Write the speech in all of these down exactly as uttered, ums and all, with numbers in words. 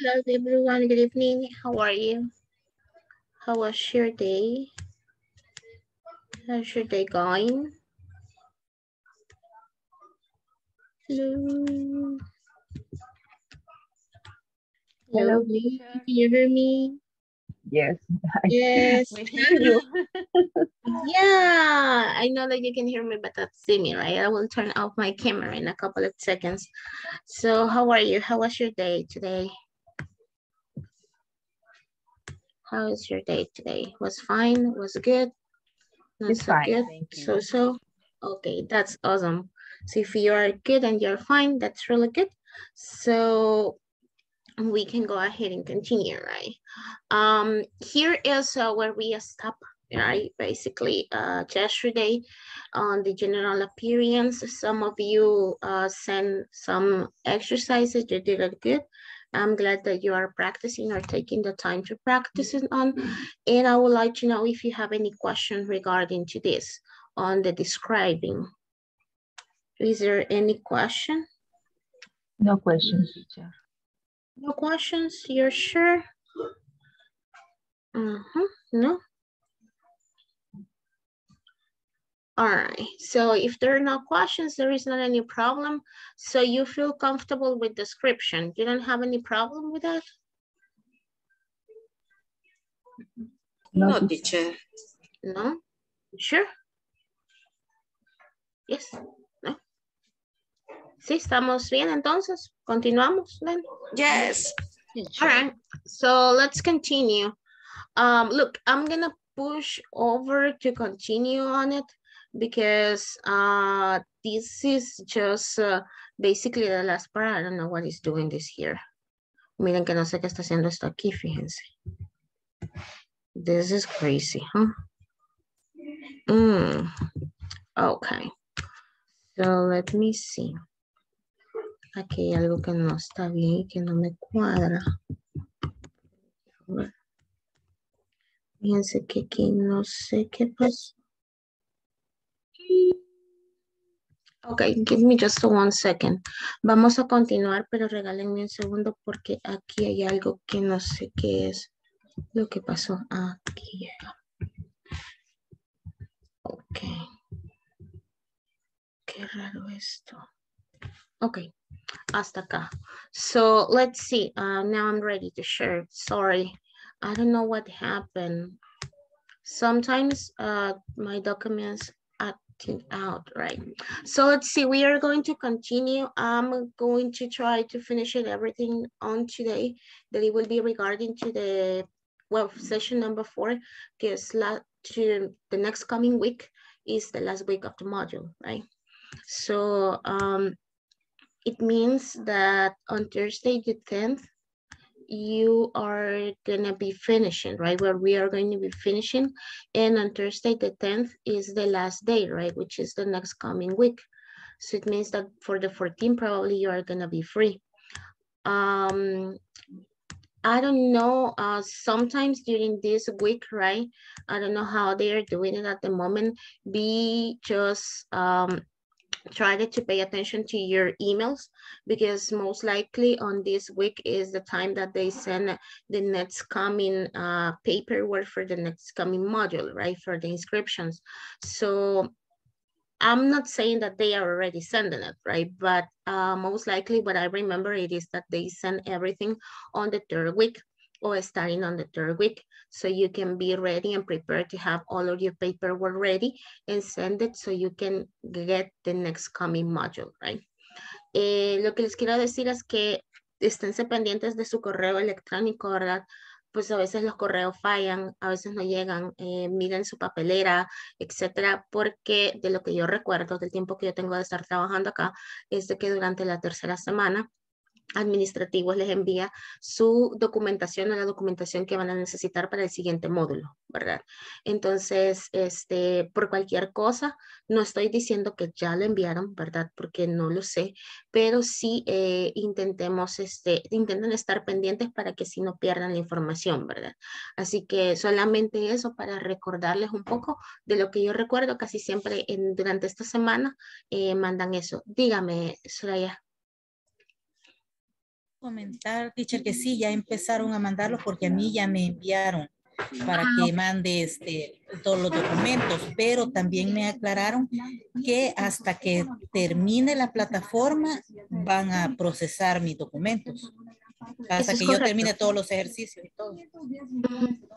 Hello everyone, good evening. How are you? How was your day? How's your day going? Hello. Hello, Liz. Can you hear me? Yes. Yes. Yeah, I know that you can hear me, but not see me, right? I will turn off my camera in a couple of seconds. So how are you? How was your day today? How is your day today? Was fine? Was good? Not it's so fine. Good. Thank you. So, so. Okay, that's awesome. So if you are good and you're fine, that's really good. So we can go ahead and continue, right? Um, here is uh, where we stop, right? Basically, uh, yesterday on the general appearance, some of you uh, sent some exercises, you did it good. I'm glad that you are practicing or taking the time to practice it on. And I would like to know if you have any question regarding to this on the describing. Is there any question? No questions, teacher. No questions, you're sure? Mm-hmm. No? All right, so if there are no questions, there is not any problem. So you feel comfortable with description. You don't have any problem with that? No, teacher. No? Sure? Yes, no. Sí, estamos bien entonces. Continuamos, Lynn? Yes. All right, so let's continue. Um, look, I'm gonna push over to continue on it, because uh, this is just uh, basically the last part. I don't know what he's doing this here. Miren que no sé qué está haciendo esto aquí, fíjense. This is crazy, huh? Mm. Okay. So let me see. Aquí hay algo que no está bien, que no me cuadra. Fíjense que aquí no sé qué pasó. Ok, give me just one second. Vamos a continuar, pero regálenme un segundo porque aquí hay algo que no sé qué es lo que pasó aquí. Ok. Qué raro esto. Ok, hasta acá. So, let's see. Uh, now I'm ready to share. Sorry, I don't know what happened. Sometimes uh, my documents acting out, right? So let's see, we are going to continue. I'm going to try to finish it everything on today, that it will be regarding to the, well, session number four, because to the next coming week is the last week of the module, right? So um, it means that on Thursday the tenth, you are gonna be finishing, right? Where we are going to be finishing. And on Thursday the tenth is the last day, right? Which is the next coming week. So it means that for the fourteenth, probably you are gonna be free. Um, I don't know, uh, sometimes during this week, right? I don't know how they are doing it at the moment. Be just, um, try to pay attention to your emails, because most likely on this week is the time that they send the next coming uh, paperwork for the next coming module, right, for the inscriptions. So I'm not saying that they are already sending it, right, but uh, most likely what I remember it is that they send everything on the third week or starting on the third week. So you can be ready and prepared to have all of your paperwork ready and send it so you can get the next coming module, right? Eh, lo que les quiero decir es que esténse pendientes de su correo electrónico, ¿verdad? Pues a veces los correos fallan, a veces no llegan, eh, miren su papelera, etcétera, porque de lo que yo recuerdo del tiempo que yo tengo de estar trabajando acá es de que durante la tercera semana administrativos les envía su documentación o la documentación que van a necesitar para el siguiente módulo, ¿verdad? Entonces, este, por cualquier cosa, no estoy diciendo que ya lo enviaron, ¿verdad? Porque no lo sé, pero sí eh, intentemos, este, intenten estar pendientes para que si no pierdan la información, ¿verdad? Así que solamente eso para recordarles un poco de lo que yo recuerdo, casi siempre en, durante esta semana eh, mandan eso. Dígame, Soraya. Comentar, teacher, que sí, ya empezaron a mandarlos porque a mí ya me enviaron para que mande este, todos los documentos, pero también me aclararon que hasta que termine la plataforma van a procesar mis documentos. Hasta que yo termine todos los ejercicios y todo.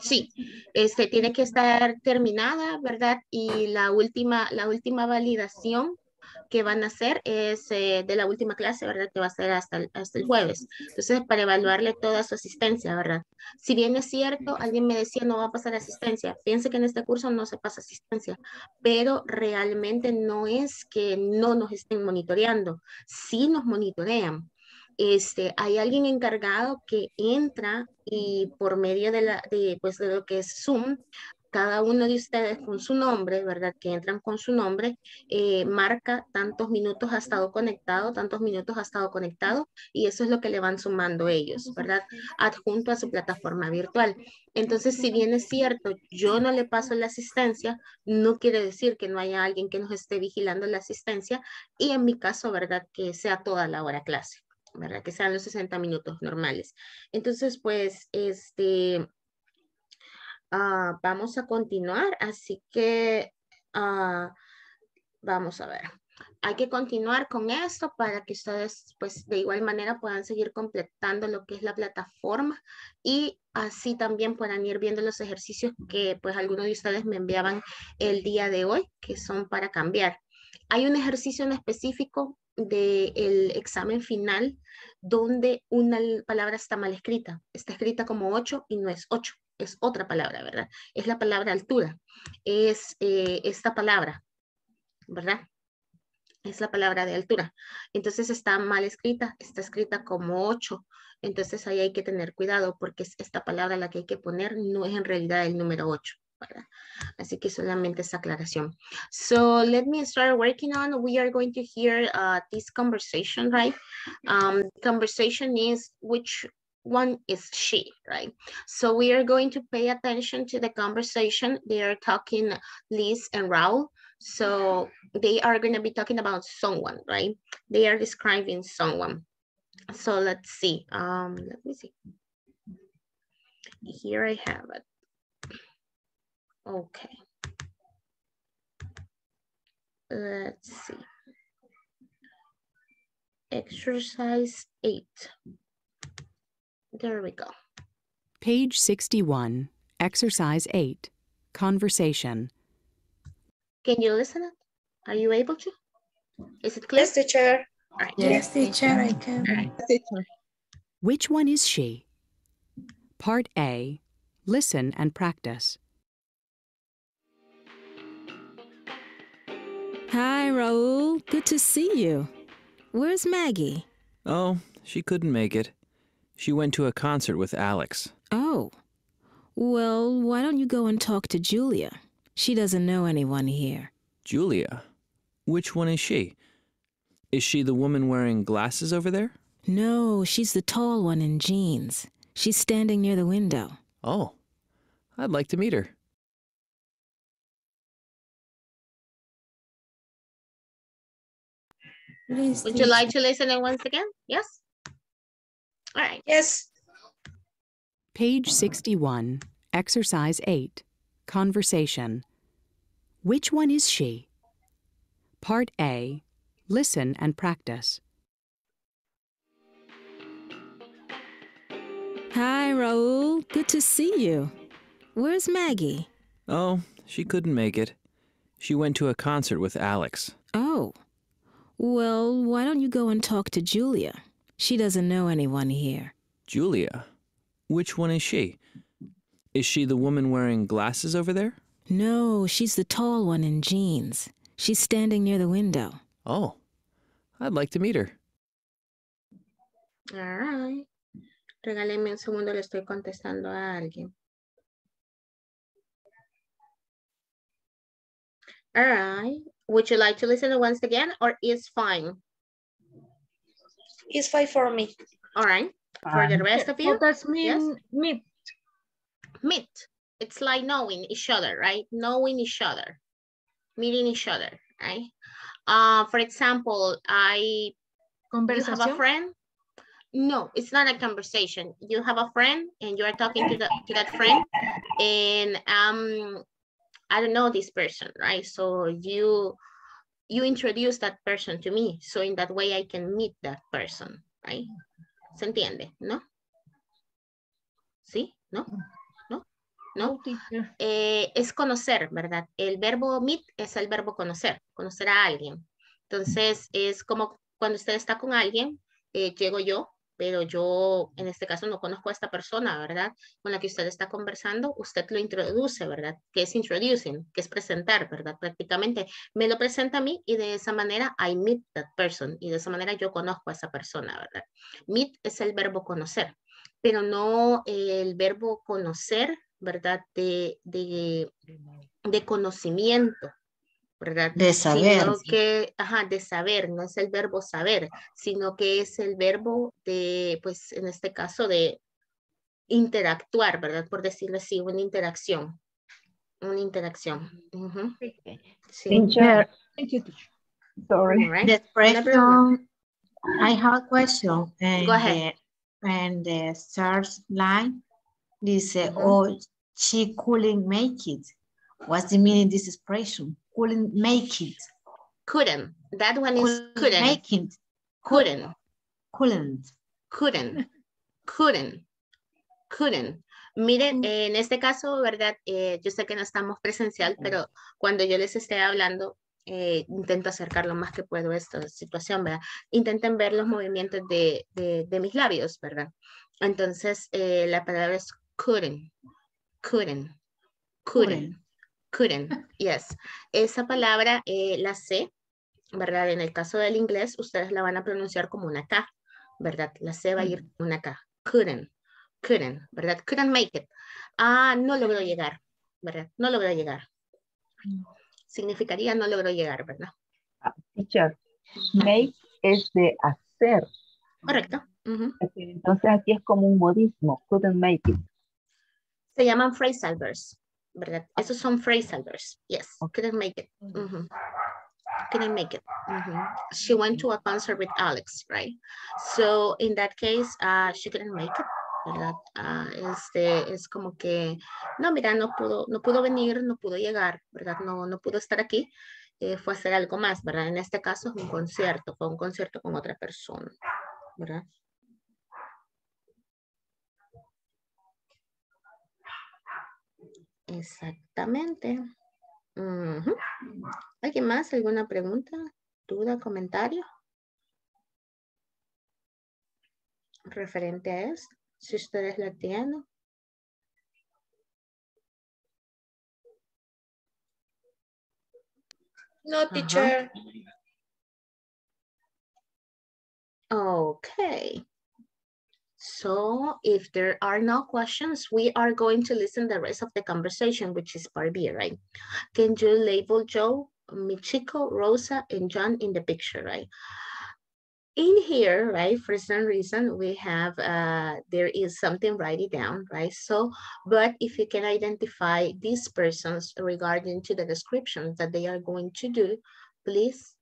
Sí, este, tiene que estar terminada, ¿verdad? Y la última, la última validación que van a hacer es eh, de la última clase, ¿verdad? Que va a ser hasta el, hasta el jueves. Entonces, para evaluarle toda su asistencia, ¿verdad? Si bien es cierto, alguien me decía no va a pasar asistencia. Piense que en este curso no se pasa asistencia, pero realmente no es que no nos estén monitoreando. Sí nos monitorean. Este, hay alguien encargado que entra y por medio de, la, de, pues, de lo que es Zoom, cada uno de ustedes con su nombre, ¿verdad? Que entran con su nombre, eh, marca tantos minutos ha estado conectado, tantos minutos ha estado conectado, y eso es lo que le van sumando ellos, ¿verdad? Adjunto a su plataforma virtual. Entonces, si bien es cierto, yo no le paso la asistencia, no quiere decir que no haya alguien que nos esté vigilando la asistencia, y en mi caso, ¿verdad? Que sea toda la hora clase, ¿verdad? Que sean los sesenta minutos normales. Entonces, pues, este... Uh, vamos a continuar, así que uh, vamos a ver. Hay que continuar con esto para que ustedes, pues, de igual manera puedan seguir completando lo que es la plataforma y así también puedan ir viendo los ejercicios que, pues, algunos de ustedes me enviaban el día de hoy, que son para cambiar. Hay un ejercicio en específico del examen final donde una palabra está mal escrita. Está escrita como ocho y no es ocho. Es otra palabra, ¿verdad? Es la palabra altura. Es eh, esta palabra, ¿verdad? Es la palabra de altura. Entonces está mal escrita. Está escrita como ocho. Entonces ahí hay que tener cuidado porque es esta palabra la que hay que poner. No es en realidad el número ocho, ¿verdad? Así que solamente esa aclaración. So let me start working on. We are going to hear uh, this conversation, right? Um, conversation is which one is she, right? So we are going to pay attention to the conversation. They are talking, Liz and Raúl. So they are going to be talking about someone, right? They are describing someone. So let's see. Um, let me see. Here I have it. Okay. Let's see. Exercise eight. There we go. Page sixty-one, exercise eight, conversation. Can you listen? Are you able to? Is it clear? Yes, teacher. Right. Yes, teacher, I can. Right. Which one is she? Part A, listen and practice. Hi, Raúl. Good to see you. Where's Maggie? Oh, she couldn't make it. She went to a concert with Alex. Oh. Well, why don't you go and talk to Julia? She doesn't know anyone here. Julia? Which one is she? Is she the woman wearing glasses over there? No, she's the tall one in jeans. She's standing near the window. Oh. I'd like to meet her. Would you like to listen in once again? Yes? All right. Yes. Page sixty-one, exercise eight, conversation. Which one is she? Part A, listen and practice. Hi, Raúl. Good to see you. Where's Maggie? Oh, she couldn't make it. She went to a concert with Alex. Oh. Well, why don't you go and talk to Julia? She doesn't know anyone here. Julia? Which one is she? Is she the woman wearing glasses over there? No, she's the tall one in jeans. She's standing near the window. Oh, I'd like to meet her. All right. Regáleme un segundo, le estoy contestando a alguien. All right. Would you like to listen once again or is fine? It's fine for me. All right. Fine. For the rest of you? What does mean yes? Meet? Meet. It's like knowing each other, right? Knowing each other. Meeting each other, right? Uh, for example, I you have a friend. No, it's not a conversation. You have a friend and you are talking to, the, to that friend, and um, I don't know this person, right? So you you introduce that person to me, so in that way I can meet that person, right? ¿Se entiende? ¿No? ¿Sí? ¿No? ¿No? ¿No? Eh, es conocer, ¿verdad? El verbo meet es el verbo conocer, conocer a alguien. Entonces es como cuando usted está con alguien, eh, llego yo, pero yo en este caso no conozco a esta persona, ¿verdad? Con la que usted está conversando, usted lo introduce, ¿verdad? Que es introducing, que es presentar, ¿verdad? Prácticamente me lo presenta a mí y de esa manera I meet that person, y de esa manera yo conozco a esa persona, ¿verdad? Meet es el verbo conocer, pero no el verbo conocer, ¿verdad? De, de, de conocimiento, ¿verdad? De saber. Sino que, ajá, de saber, no es el verbo saber, sino que es el verbo de, pues en este caso de interactuar, ¿verdad? Por decirlo así, una interacción. Una interacción. Uh-huh. Sí. Teacher. Thank you, teacher. Sorry. Right. The expression, I have a question. And go ahead. The, and the search line dice, uh-huh. Oh, she couldn't make it. What's the meaning of this expression? Couldn't make it. Couldn't. That one is couldn't. Couldn't. Make it. Couldn't. Couldn't. Couldn't. Couldn't. Couldn't. Miren, eh, en este caso, ¿verdad? Eh, yo sé que no estamos presencial, pero cuando yo les esté hablando, eh, intento acercar lo más que puedo a esta situación, ¿verdad? Intenten ver los movimientos de, de, de mis labios, ¿verdad? Entonces, eh, la palabra es couldn't. Couldn't. Couldn't. Couldn't, yes. Esa palabra, eh, la C, ¿verdad? En el caso del inglés, ustedes la van a pronunciar como una K, ¿verdad? La C va a ir una K. Couldn't, couldn't, ¿verdad? Couldn't make it. Ah, no logró llegar, ¿verdad? No logró llegar. Significaría no logró llegar, ¿verdad? Ah, teacher, make es de hacer. Correcto. Uh-huh. Entonces aquí es como un modismo, couldn't make it. Se llaman phrasal verbs. ¿Verdad? Esos son phrasal verbs. Yes, couldn't make it. Mm-hmm. Couldn't make it. Mm-hmm. She went to a concert with Alex, right? So in that case, uh, she couldn't make it, ¿verdad? Uh, este, es como que, no, mira, no pudo, no pudo venir, no pudo llegar, ¿verdad? No, no pudo estar aquí. Eh, fue a hacer algo más, ¿verdad? En este caso es un concierto, fue un concierto con otra persona, ¿verdad? Exactamente. Uh-huh. ¿Alguien más? ¿Alguna pregunta? ¿Duda? ¿Comentario? Referente a esto, si ustedes la tienen. No, teacher. Uh-huh. Okay. So if there are no questions, we are going to listen to the rest of the conversation, which is part B, right? Can you label Joe, Michiko, Rosa, and John in the picture, right? In here, right, for some reason, we have, uh, there is something, write it down, right? So, but if you can identify these persons regarding to the descriptions that they are going to do, please.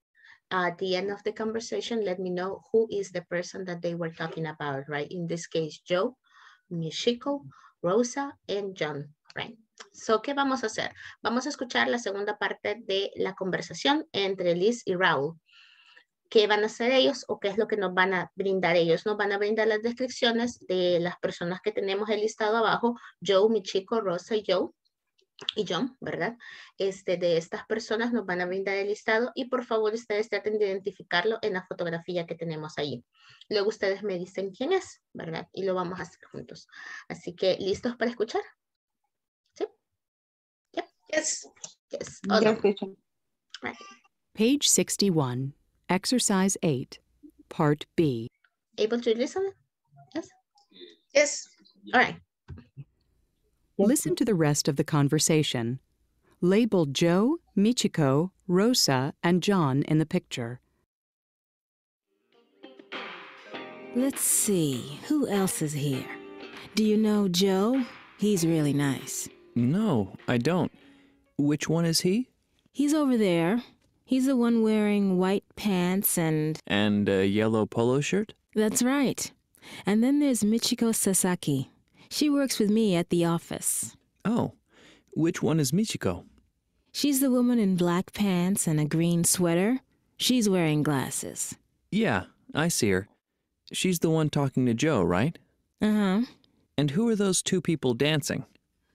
At the end of the conversation, let me know who is the person that they were talking about, right? In this case, Joe, Michiko, Rosa, and John, right? So, ¿qué vamos a hacer? Vamos a escuchar la segunda parte de la conversación entre Liz y Raúl. ¿Qué van a hacer ellos o qué es lo que nos van a brindar ellos? Nos van a brindar las descripciones de las personas que tenemos el listado abajo, Joe, Michiko, Rosa y Joe. Y John, ¿verdad? Este, de estas personas nos van a brindar el listado y por favor ustedes traten de identificarlo en la fotografía que tenemos ahí. Luego ustedes me dicen quién es, ¿verdad? Y lo vamos a hacer juntos. Así que, ¿listos para escuchar? ¿Sí? Yeah. Yes. Yes. Okay. Right. Page sixty-one, exercise eight, part B. Able to listen? Yes? Yes. All right. Listen to the rest of the conversation. Label Joe, Michiko, Rosa, and John in the picture. Let's see, who else is here? Do you know Joe? He's really nice. No, I don't. Which one is he? He's over there. He's the one wearing white pants and... And a yellow polo shirt? That's right. And then there's Michiko Sasaki. She works with me at the office. Oh, which one is Michiko? She's the woman in black pants and a green sweater. She's wearing glasses. Yeah, I see her. She's the one talking to Joe, right? Uh-huh. And who are those two people dancing?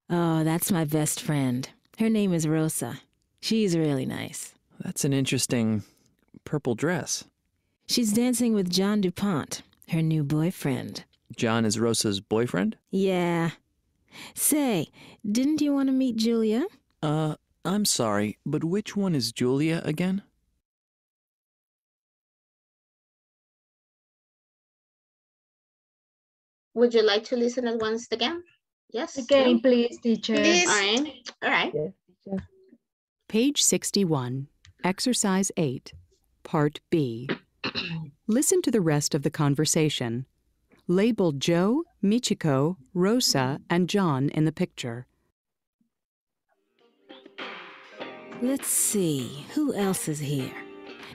Oh, that's my best friend. Her name is Rosa. She's really nice. That's an interesting purple dress. She's dancing with John DuPont, her new boyfriend. John is Rosa's boyfriend? Yeah. Say, didn't you want to meet Julia? Uh, I'm sorry, but which one is Julia again? Would you like to listen at once again? Yes. Again, please, teacher. Please. All right. All right. Yeah. Page sixty-one, Exercise eight, Part B. Listen to the rest of the conversation. Label Joe, Michiko, Rosa, and John in the picture. Let's see, who else is here?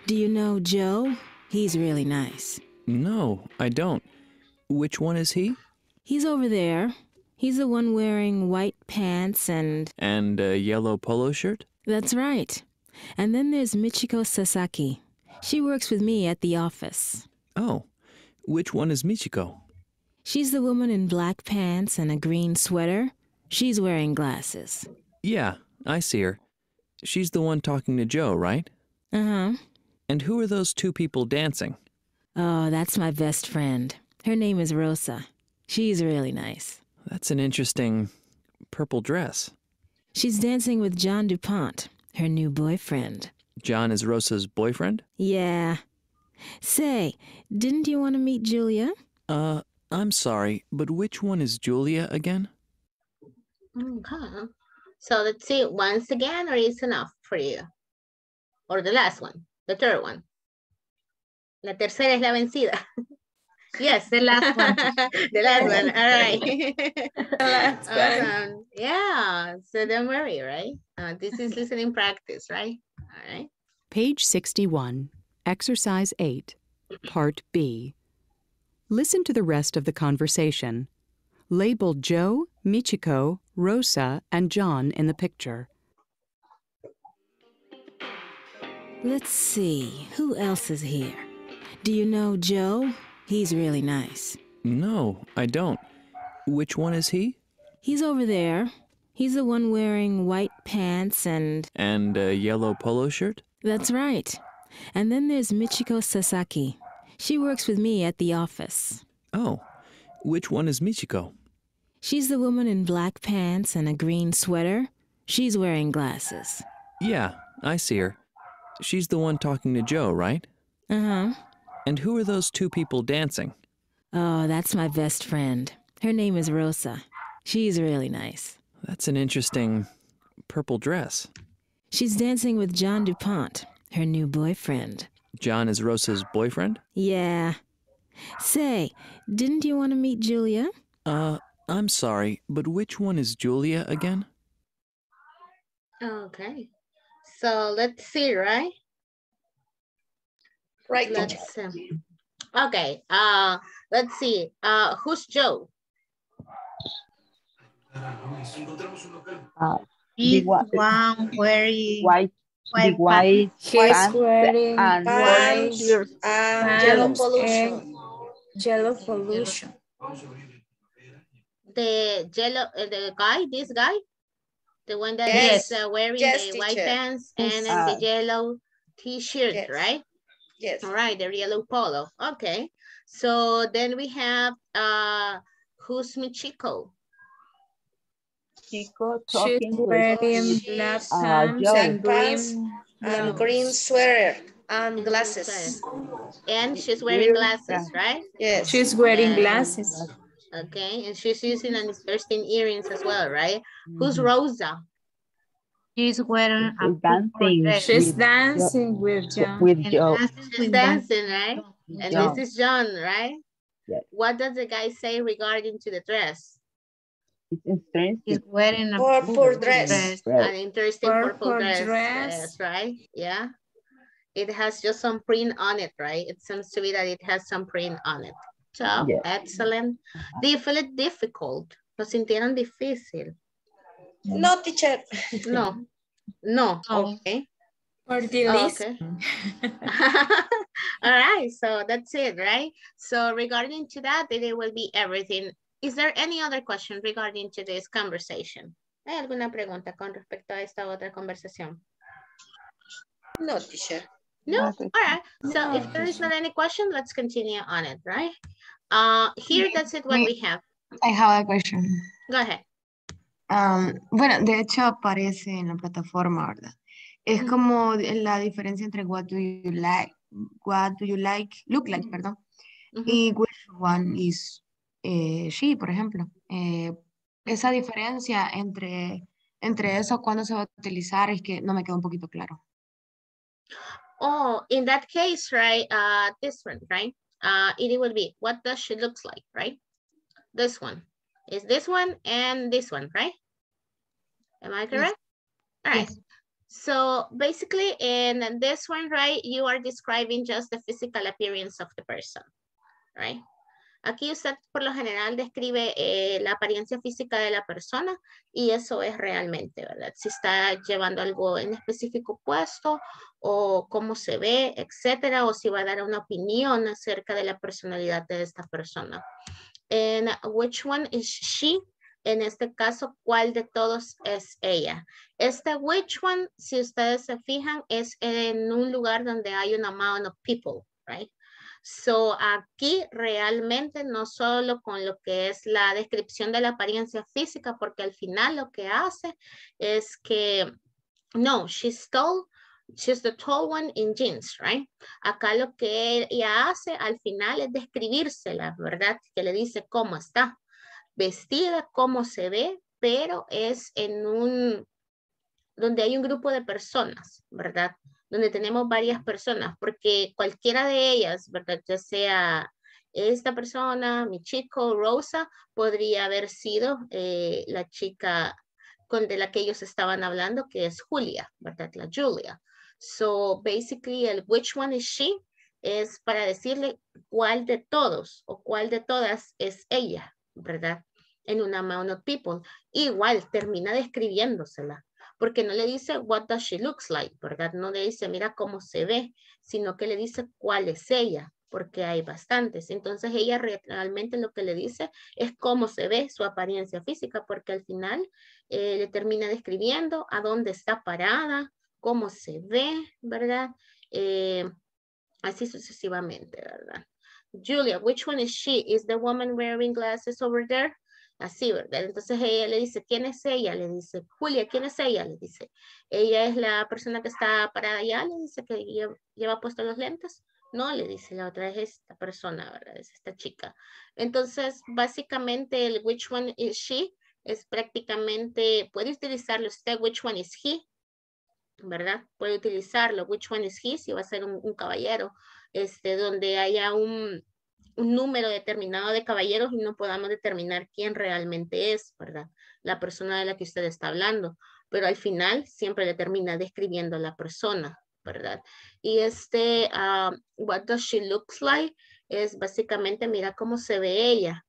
Do you know Joe? He's really nice. No, I don't. Which one is he? He's over there. He's the one wearing white pants and... And a yellow polo shirt? That's right. And then there's Michiko Sasaki. She works with me at the office. Oh. Which one is Michiko? She's the woman in black pants and a green sweater. She's wearing glasses. Yeah, I see her. She's the one talking to Joe, right? Uh-huh. And who are those two people dancing? Oh, that's my best friend. Her name is Rosa. She's really nice. That's an interesting purple dress. She's dancing with John DuPont, her new boyfriend. John is Rosa's boyfriend? Yeah. Say, didn't you want to meet Julia? Uh, I'm sorry, but which one is Julia again? Okay. So let's see, once again, or is enough for you? Or the last one, the third one. La tercera es la vencida. Yes, the last one. The last one, all right. The last awesome. One. Yeah, so don't worry, right? Uh, this is listening practice, right? All right. Page sixty-one. Exercise eight, Part B. Listen to the rest of the conversation. Label Joe, Michiko, Rosa, and John in the picture. Let's see, who else is here? Do you know Joe? He's really nice. No, I don't. Which one is he? He's over there. He's the one wearing white pants and... And a yellow polo shirt? That's right. And then there's Michiko Sasaki. She works with me at the office. Oh, which one is Michiko? She's the woman in black pants and a green sweater. She's wearing glasses. Yeah, I see her. She's the one talking to Joe, right? Uh-huh. And who are those two people dancing? Oh, that's my best friend. Her name is Rosa. She's really nice. That's an interesting purple dress. She's dancing with John DuPont. Her new boyfriend. John is Rosa's boyfriend? Yeah. Say, didn't you want to meet Julia? Uh, I'm sorry, but which one is Julia again? Okay. So let's see, right? Right. Let's, um, okay. Uh, let's see. Uh, who's Joe? Uh, He's one very white. White, white, pants, wearing and pants, pants, pants, yellow pollution. Yellow pollution. The yellow, uh, the guy, this guy, the one that yes. is uh, wearing yes, the teacher. White pants and uh, the yellow t-shirt, yes. right? Yes. All right, the yellow polo. Okay. So then we have uh, who's Michiko? Chico talking with wearing black pants uh, and green, and green sweater and glasses. And she's wearing glasses, right? Yes. She's wearing and, glasses. Okay, and she's using an interesting earrings as well, right? Mm-hmm. Who's Rosa? She's wearing a dancing. She's dancing with John. With Joe. She's dancing, right? And John. This is John, right? Yes. What does the guy say regarding to the dress? He's wearing a purple, purple dress. dress. An interesting purple, purple dress. dress. Yes, right? Yeah. It has just some print on it, right? It seems to be that it has some print on it. Top, yes. Excellent. Uh-huh. Do you feel it difficult? ¿Lo sintieron difícil? No, teacher. No. No. Oh. Okay. Or oh, okay. All right. So that's it, right? So regarding to that, it will be everything. Is there any other question regarding to this conversation? ¿Hay alguna pregunta con respecto a esta otra conversación? No, teacher. No? All right. So if there is not any question, let's continue on it, right? Uh, here, that's it, what we have. I have a question. Go ahead. Um, bueno, de hecho aparece en la plataforma, ¿verdad? Es como la diferencia entre what do you like, what do you like, look like, perdón, uh-huh. y which one is eh, she, por ejemplo. Eh, esa diferencia entre, entre eso, cuando se va a utilizar, es que no me queda un poquito claro. Oh, in that case, right, uh, this one, right, uh, it will be, what does she looks like, right? This one, is this one and this one, right? Am I correct? Yes. All right. Yes. So basically in this one, right, you are describing just the physical appearance of the person, right? Aquí usted por lo general describe eh, la apariencia física de la persona y eso es realmente, ¿verdad? Si está llevando algo en específico puesto o cómo se ve, etcétera, o si va a dar una opinión acerca de la personalidad de esta persona. And which one is she? En este caso, ¿cuál de todos es ella? Este which one, si ustedes se fijan, es en un lugar donde hay un amount of people, right? So, aquí realmente no solo con lo que es la descripción de la apariencia física, porque al final lo que hace es que, no, she's tall, she's the tall one in jeans, right? Acá lo que ella hace al final es describírsela, ¿verdad? Que le dice cómo está vestida, cómo se ve, pero es en un, donde hay un grupo de personas, ¿verdad? Donde tenemos varias personas, porque cualquiera de ellas, ¿verdad? Ya sea esta persona, Michiko, Rosa, podría haber sido eh, la chica con, de la que ellos estaban hablando, que es Julia, ¿verdad? La Julia. So, basically, el which one is she es para decirle cuál de todos o cuál de todas es ella, ¿verdad? En una amount of people. Igual, termina describiéndosela. Porque no le dice what does she looks like, ¿verdad? No le dice mira cómo se ve, sino que le dice cuál es ella, porque hay bastantes. Entonces ella realmente lo que le dice es cómo se ve su apariencia física, porque al final eh, le termina describiendo a dónde está parada, cómo se ve, ¿verdad? Eh, así sucesivamente, ¿verdad? Julia, which one is she? Is the woman wearing glasses over there? Así, ¿verdad? Entonces ella le dice, ¿quién es ella? Le dice, Julia, ¿quién es ella? Le dice, ella es la persona que está parada allá, le dice que lleva, lleva puestos los lentes. No, le dice, la otra es esta persona, ¿verdad? Es esta chica. Entonces, básicamente el which one is she es prácticamente, puede utilizarlo usted, which one is he, ¿verdad? Puede utilizarlo, which one is he, si va a ser un, un caballero, este, donde haya un... un número determinado de caballeros y no podamos determinar quién realmente es, ¿verdad? La persona de la que usted está hablando, pero al final siempre le termina describiendo a la persona, ¿verdad? Y este, uh, what does she looks like, es básicamente mira cómo se ve ella,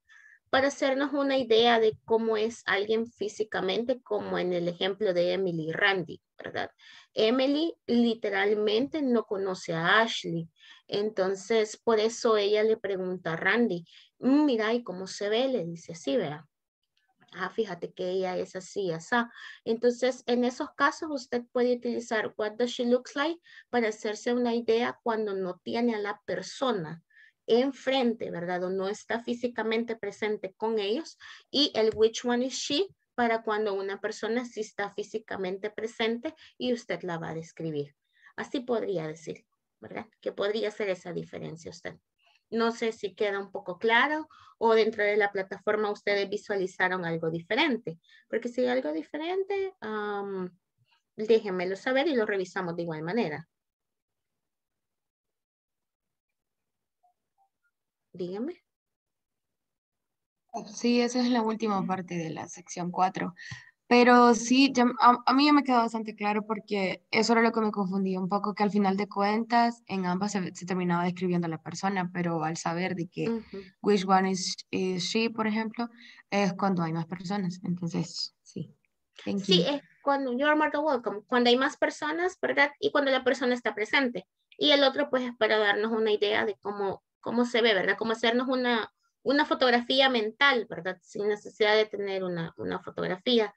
para hacernos una idea de cómo es alguien físicamente, como en el ejemplo de Emily y Randy, ¿verdad? Emily literalmente no conoce a Ashley, entonces por eso ella le pregunta a Randy, mira, ¿y cómo se ve? Le dice, sí, vea. Ah, fíjate que ella es así, así. Entonces, en esos casos, usted puede utilizar what does she looks like para hacerse una idea cuando no tiene a la persona enfrente, ¿verdad? O no está físicamente presente con ellos. Y el which one is she para cuando una persona sí está físicamente presente y usted la va a describir. Así podría decir, ¿verdad? Que podría ser esa diferencia usted. No sé si queda un poco claro o dentro de la plataforma ustedes visualizaron algo diferente. Porque si hay algo diferente, um, déjenmelo saber y lo revisamos de igual manera. Dígame. Sí, esa es la última parte de la sección cuatro. Pero sí, ya, a, a mí ya me quedó bastante claro porque eso era lo que me confundía un poco, que al final de cuentas en ambas se, se terminaba describiendo a la persona, pero al saber de que uh-huh. which one is, is she, por ejemplo, es cuando hay más personas. Entonces, sí. Thank sí, you. Es cuando you are more than welcome, cuando hay más personas, ¿verdad? Y cuando la persona está presente. Y el otro pues es para darnos una idea de cómo, cómo se ve, ¿verdad? Como hacernos una... una fotografía mental, ¿verdad? Sin necesidad de tener una, una fotografía.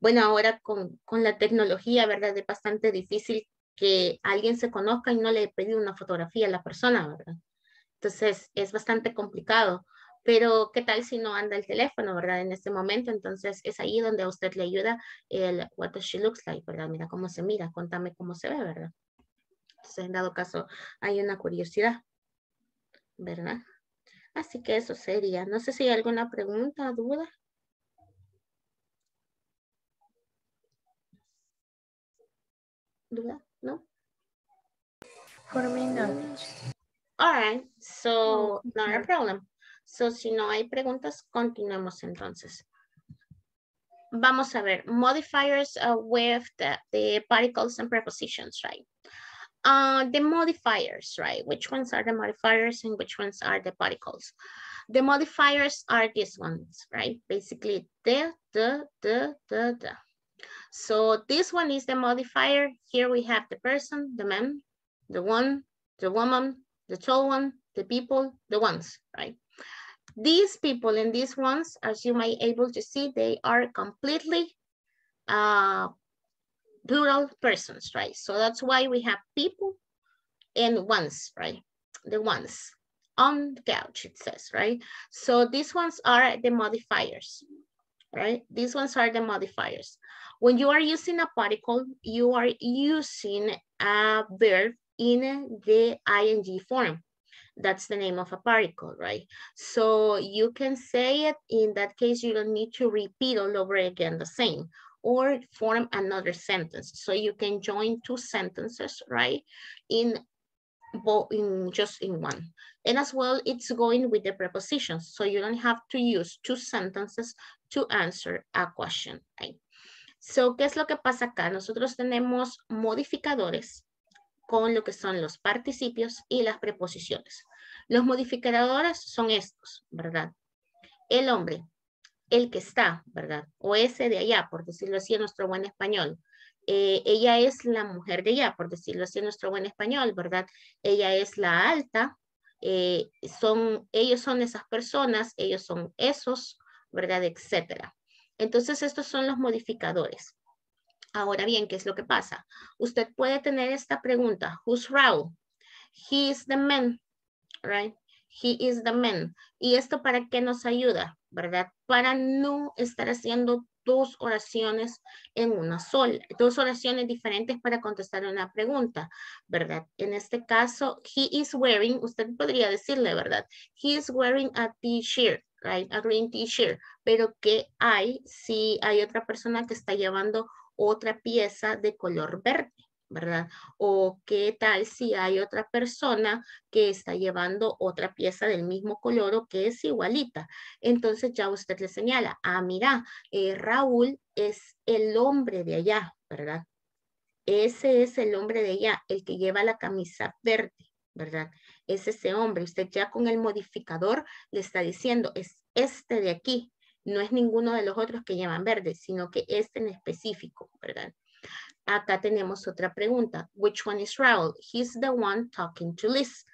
Bueno, ahora con, con la tecnología, ¿verdad? Es bastante difícil que alguien se conozca y no le pida una fotografía a la persona, ¿verdad? Entonces, es bastante complicado. Pero, ¿qué tal si no anda el teléfono, ¿verdad? En este momento, entonces, es ahí donde a usted le ayuda el what does she looks like, ¿verdad? Mira cómo se mira, contame cómo se ve, ¿verdad? Entonces, en dado caso, hay una curiosidad, ¿verdad? Así que eso sería. No sé si hay alguna pregunta, duda. ¿Duda? ¿No? Por mí no. All right. So, no hay problema. So, si no hay preguntas, continuemos entonces. Vamos a ver. Modifiers uh, with the, the particles and prepositions, right? Uh, the modifiers, right? Which ones are the modifiers and which ones are the particles? The modifiers are these ones, right? Basically, the, the, the, the, the. So this one is the modifier. Here we have the person, the man, the one, the woman, the tall one, the people, the ones, right? These people and these ones, as you might able to see, they are completely uh, plural persons, right? So that's why we have people and ones, right? The ones on the couch, it says, right? So these ones are the modifiers, right? These ones are the modifiers. When you are using a particle, you are using a verb in the ing form. That's the name of a particle, right? So you can say it. In that case, you don't need to repeat all over again the same, or form another sentence. So you can join two sentences, right? In, in just in one. And as well, it's going with the prepositions. So you don't have to use two sentences to answer a question, right? So, ¿qué es lo que pasa acá? Nosotros tenemos modificadores con lo que son los participios y las preposiciones. Los modificadores son estos, ¿verdad? El hombre, el que está, ¿verdad? O ese de allá, por decirlo así en nuestro buen español. Eh, ella es la mujer de allá, por decirlo así en nuestro buen español, ¿verdad? Ella es la alta, eh, son, ellos son esas personas, ellos son esos, ¿verdad? Etcétera. Entonces estos son los modificadores. Ahora bien, ¿qué es lo que pasa? Usted puede tener esta pregunta. Who's Raúl? He is the man, right? He is the man. ¿Y esto para qué nos ayuda? ¿Verdad? Para no estar haciendo dos oraciones en una sola, dos oraciones diferentes para contestar una pregunta, ¿verdad? En este caso, he is wearing, usted podría decirle, ¿verdad? He is wearing a t-shirt, right? A green t-shirt. Pero ¿qué hay si hay otra persona que está llevando otra pieza de color verde, ¿verdad? O qué tal si hay otra persona que está llevando otra pieza del mismo color o que es igualita. Entonces ya usted le señala, ah, mira, eh, Raúl es el hombre de allá, ¿verdad? Ese es el hombre de allá, el que lleva la camisa verde, ¿verdad? Es ese hombre. Usted ya con el modificador le está diciendo, es este de aquí. No es ninguno de los otros que llevan verde, sino que este en específico, ¿verdad? Acá tenemos otra pregunta. Which one is Raúl? He's the one talking to Liz.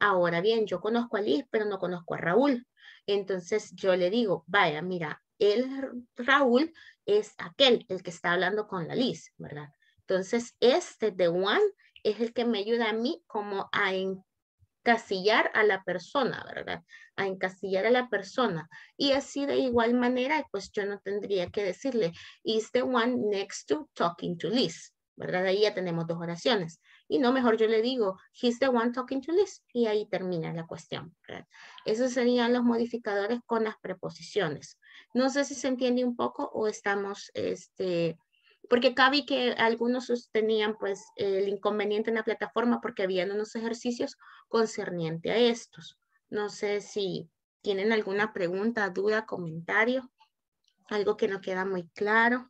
Ahora bien, yo conozco a Liz, pero no conozco a Raúl. Entonces yo le digo, vaya, mira, el Raúl es aquel, el que está hablando con la Liz, ¿verdad? Entonces este, the one, es el que me ayuda a mí como a encasillar a la persona, ¿verdad? A encasillar a la persona. Y así de igual manera, pues yo no tendría que decirle, is the one next to talking to Liz, ¿verdad? Ahí ya tenemos dos oraciones. Y no, mejor yo le digo, he's the one talking to Liz. Y ahí termina la cuestión, ¿verdad? Esos serían los modificadores con las preposiciones. No sé si se entiende un poco o estamos, este... porque acá vi que algunos tenían pues el inconveniente en la plataforma porque habían unos ejercicios concerniente a estos. No sé si tienen alguna pregunta, duda, comentario, algo que no queda muy claro.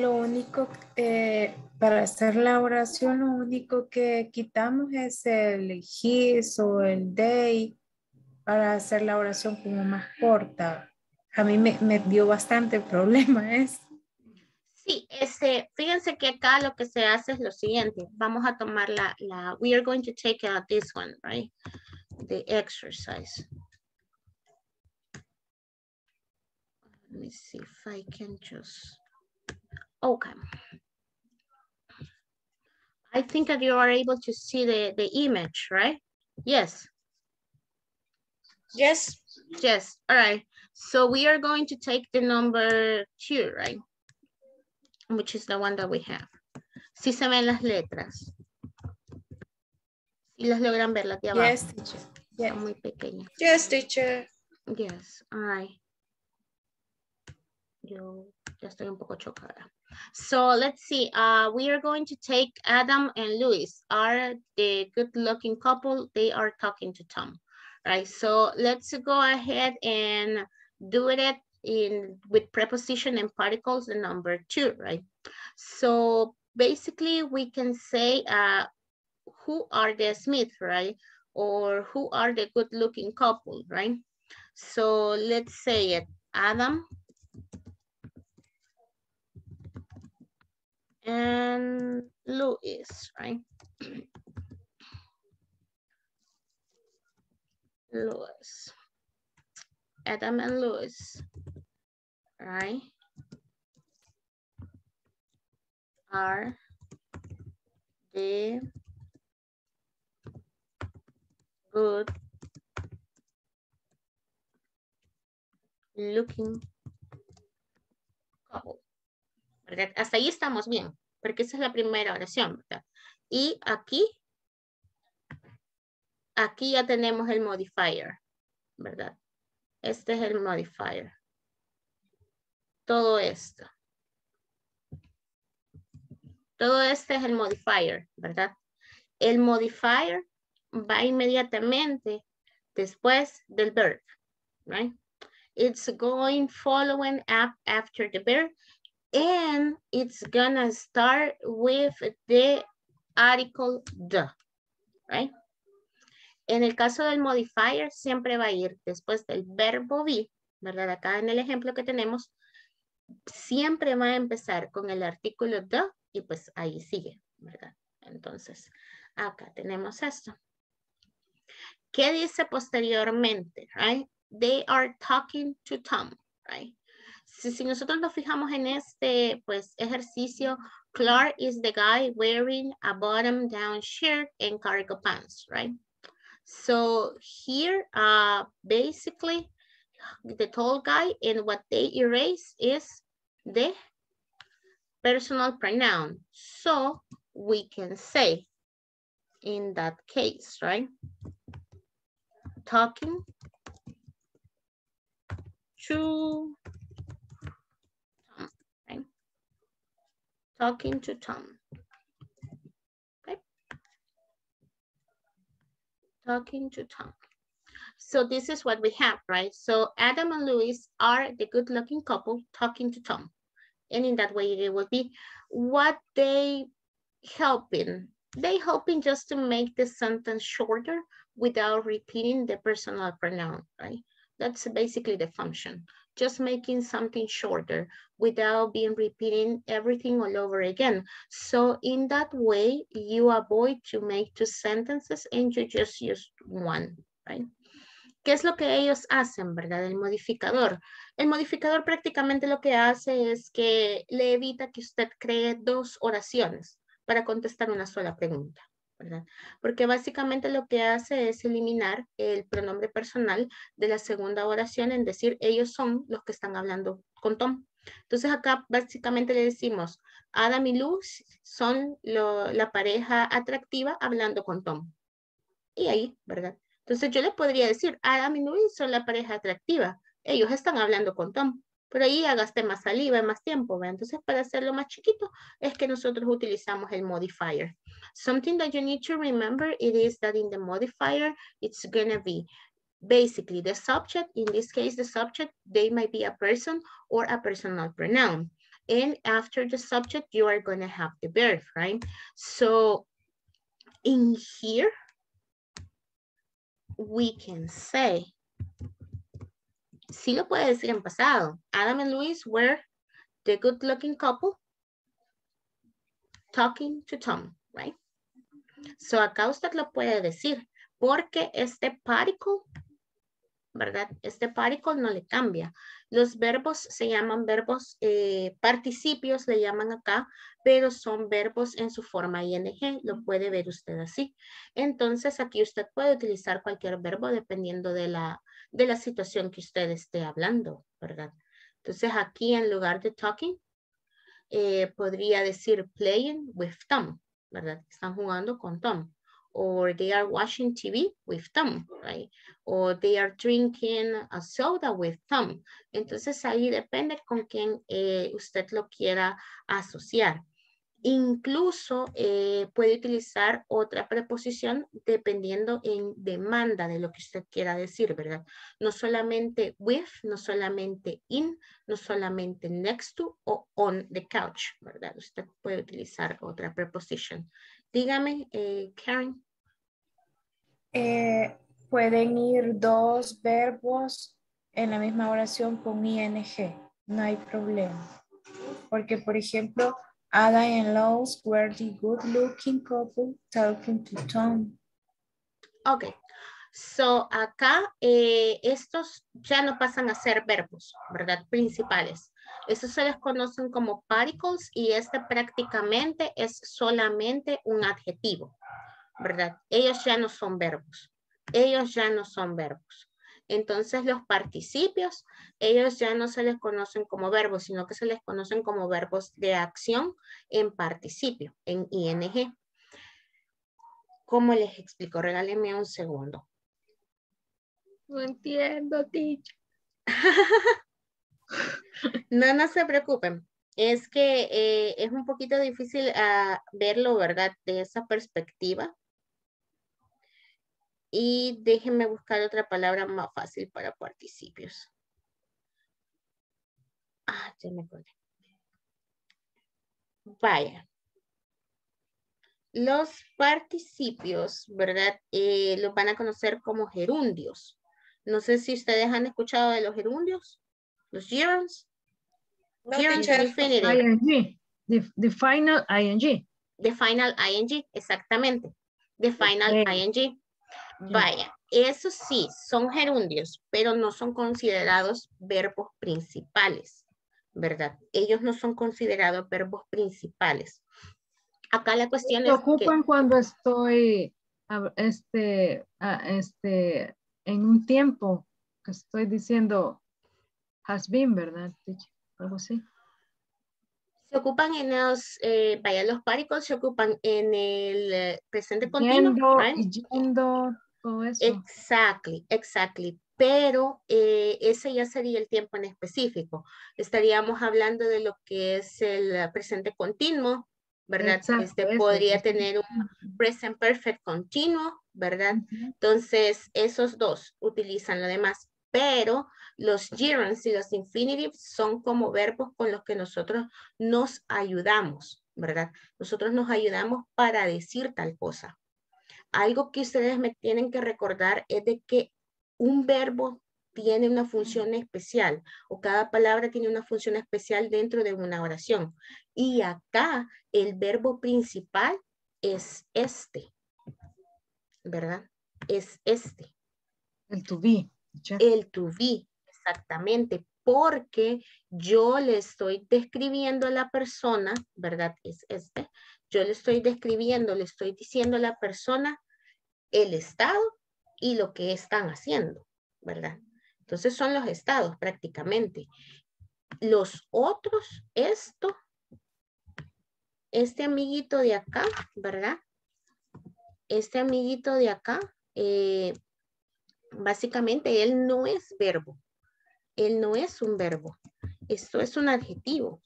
Lo único que, para hacer la oración, lo único que quitamos es el his o el they para hacer la oración como más corta. A mí me, me dio bastante problema eso. Sí, este, fíjense que acá lo que se hace es lo siguiente. Vamos a tomar la, la we are going to take out this one, right? The exercise. Let me see if I can just... Okay. I think that you are able to see the, the image, right? Yes. Yes. Yes. All right. So we are going to take the number two, right? Which is the one that we have. Si se ven las letras. Si las logran ver las de abajo. Yes, teacher. Yes. Son muy pequeñas. Yes, teacher. Yes. All right. Yo ya estoy un poco chocada. So let's see. Uh, we are going to take Adam and Louis are the good-looking couple. They are talking to Tom. Right. So let's go ahead and do it in with preposition and particles. The number two. Right. So basically, we can say, uh, "Who are the Smiths?" Right. Or "Who are the good-looking couple?" Right. So let's say it. Adam. And Louis, right? Louis, Adam and Louis, right? Are the good looking couple. ¿Verdad? Hasta ahí estamos bien, porque esa es la primera oración, ¿verdad? Y aquí, aquí ya tenemos el modifier, ¿verdad? Este es el modifier. Todo esto. Todo este es el modifier, ¿verdad? El modifier va inmediatamente después del verb, ¿right? It's going following up after the verb. And it's gonna start with the article the, right? En el caso del modifier, siempre va a ir después del verbo be, ¿verdad? Acá en el ejemplo que tenemos, siempre va a empezar con el artículo the y pues ahí sigue, ¿verdad? Entonces, acá tenemos esto. ¿Qué dice posteriormente, right? They are talking to Tom, right? Si, si nosotros nos fijamos en este pues, ejercicio, Clark is the guy wearing a bottom down shirt and cargo pants, right? So here, uh, basically, the tall guy and what they erase is the personal pronoun. So we can say, in that case, right? Talking to... Talking to Tom. Okay. Talking to Tom. So this is what we have, right? So Adam and Louis are the good-looking couple talking to Tom. And in that way, it will be what they helping. They helping just to make the sentence shorter without repeating the personal pronoun, right? That's basically the function. Just making something shorter without being repeating everything all over again. So in that way, you avoid to make two sentences and you just use one, right? ¿Qué es lo que ellos hacen, verdad? El modificador. El modificador prácticamente lo que hace es que le evita que usted cree dos oraciones para contestar una sola pregunta, ¿verdad? Porque básicamente lo que hace es eliminar el pronombre personal de la segunda oración en decir ellos son los que están hablando con Tom. Entonces acá básicamente le decimos Adam y Luz son lo, la pareja atractiva hablando con Tom. Y ahí, ¿verdad? Entonces yo le podría decir Adam y Luz son la pareja atractiva. Ellos están hablando con Tom. Pero ahí ya gasté más saliva y más tiempo, ¿verdad? Entonces, para hacerlo más chiquito, es que nosotros utilizamos el modifier. Something that you need to remember, it is that in the modifier, it's gonna be basically the subject, in this case, the subject, they might be a person or a personal pronoun. And after the subject, you are going to have the verb, right? So in here, we can say, sí lo puede decir en pasado. Adam and Louis were the good-looking couple talking to Tom, right? So acá usted lo puede decir porque este particle, ¿verdad? Este particle no le cambia. Los verbos se llaman verbos, eh, participios le llaman acá, pero son verbos en su forma I N G. Lo puede ver usted así. Entonces aquí usted puede utilizar cualquier verbo dependiendo de la, de la situación que usted esté hablando, ¿verdad? Entonces aquí en lugar de talking, eh, podría decir playing with Tom, ¿verdad? Están jugando con Tom. Or they are watching T V with Tom, right? Or they are drinking a soda with Tom. Entonces ahí depende con quién eh, usted lo quiera asociar. Incluso eh, puede utilizar otra preposición dependiendo en demanda de lo que usted quiera decir, ¿verdad? No solamente with, no solamente in, no solamente next to o on the couch, ¿verdad? Usted puede utilizar otra preposición. Dígame, eh, Karen. Eh, pueden ir dos verbos en la misma oración con I N G, no hay problema. Porque, por ejemplo, Adam and Louis were the good-looking couple talking to Tom. Ok, so acá eh, estos ya no pasan a ser verbos, ¿verdad? Principales. Estos se les conocen como particles y este prácticamente es solamente un adjetivo, ¿verdad? Ellos ya no son verbos. Ellos ya no son verbos. Entonces los participios, ellos ya no se les conocen como verbos, sino que se les conocen como verbos de acción en participio, en I N G. ¿Cómo les explico? Regálenme un segundo. No entiendo, teacher. No, no se preocupen. Es que eh, es un poquito difícil uh, verlo, ¿verdad? De esa perspectiva. Y déjenme buscar otra palabra más fácil para participios. Ah, ya me acordé. Vaya. Los participios, ¿verdad? Eh, los van a conocer como gerundios. No sé si ustedes han escuchado de los gerundios. Los gerunds. No, gerunds I N G. The, the final I N G. The final I N G, exactamente. The final okay. I N G. Vaya, eso sí, son gerundios, pero no son considerados verbos principales, ¿verdad? Ellos no son considerados verbos principales. Acá la cuestión es que... ¿Se ocupan cuando estoy este, este, en un tiempo que estoy diciendo has been, ¿verdad? Algo así. Se ocupan en los, eh, vaya, los particles se ocupan en el eh, presente continuo, right? Yendo, todo eso. Exactly, exactly. Pero eh, ese ya sería el tiempo en específico. Estaríamos hablando de lo que es el presente continuo, ¿verdad? Exacto, este eso, podría eso. Tener un present perfect continuo, ¿verdad? Uh-huh. Entonces, esos dos utilizan lo demás. Pero los gerunds y los infinitives son como verbos con los que nosotros nos ayudamos, ¿verdad? Nosotros nos ayudamos para decir tal cosa. Algo que ustedes me tienen que recordar es de que un verbo tiene una función especial o cada palabra tiene una función especial dentro de una oración. Y acá el verbo principal es este, ¿verdad? Es este. El to be. El to be, exactamente, porque yo le estoy describiendo a la persona, ¿verdad? Es este. Yo le estoy describiendo, le estoy diciendo a la persona el estado y lo que están haciendo, ¿verdad? Entonces son los estados prácticamente. Los otros, esto, este amiguito de acá, ¿verdad? Este amiguito de acá, eh, básicamente, él no es verbo. Él no es un verbo. Esto es un adjetivo.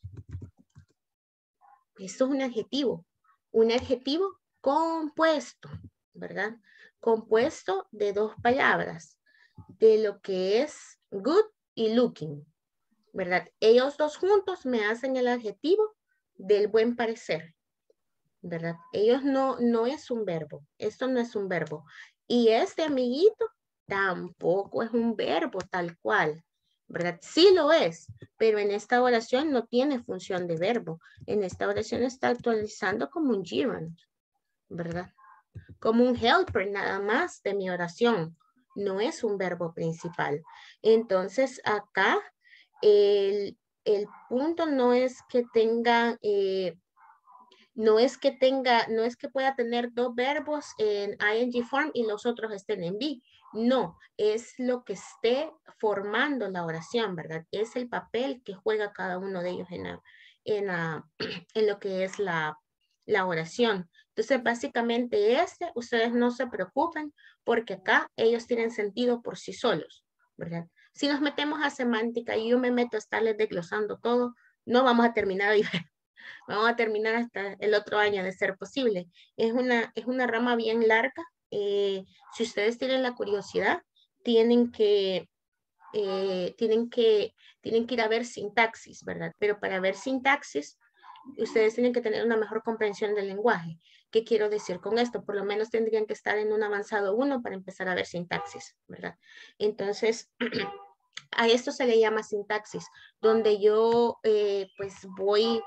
Esto es un adjetivo. Un adjetivo compuesto, ¿verdad? Compuesto de dos palabras. De lo que es good y looking. ¿verdad? Ellos dos juntos me hacen el adjetivo del buen parecer, ¿verdad? Ellos no, no es un verbo. Esto no es un verbo. Y este amiguito tampoco es un verbo tal cual, ¿verdad? Sí lo es, pero en esta oración no tiene función de verbo. En esta oración está actualizando como un gerund, ¿verdad? Como un helper nada más de mi oración. No es un verbo principal. Entonces acá el, el punto no es que tenga... Eh, No es que tenga, no es que pueda tener dos verbos en ing form y los otros estén en be. No, es lo que esté formando la oración, ¿verdad? Es el papel que juega cada uno de ellos en, la, en, la, en lo que es la, la oración. Entonces, básicamente este, ustedes no se preocupen porque acá ellos tienen sentido por sí solos, ¿verdad? Si nos metemos a semántica y yo me meto a estarles desglosando todo, no vamos a terminar hoy. Vamos a terminar hasta el otro año de ser posible. Es una, es una rama bien larga. Eh, si ustedes tienen la curiosidad, tienen que, eh, tienen, que, tienen que ir a ver sintaxis, ¿verdad? Pero para ver sintaxis, ustedes tienen que tener una mejor comprensión del lenguaje. ¿Qué quiero decir con esto? Por lo menos tendrían que estar en un avanzado uno para empezar a ver sintaxis, ¿verdad? Entonces... A esto se le llama sintaxis, donde yo eh, pues voy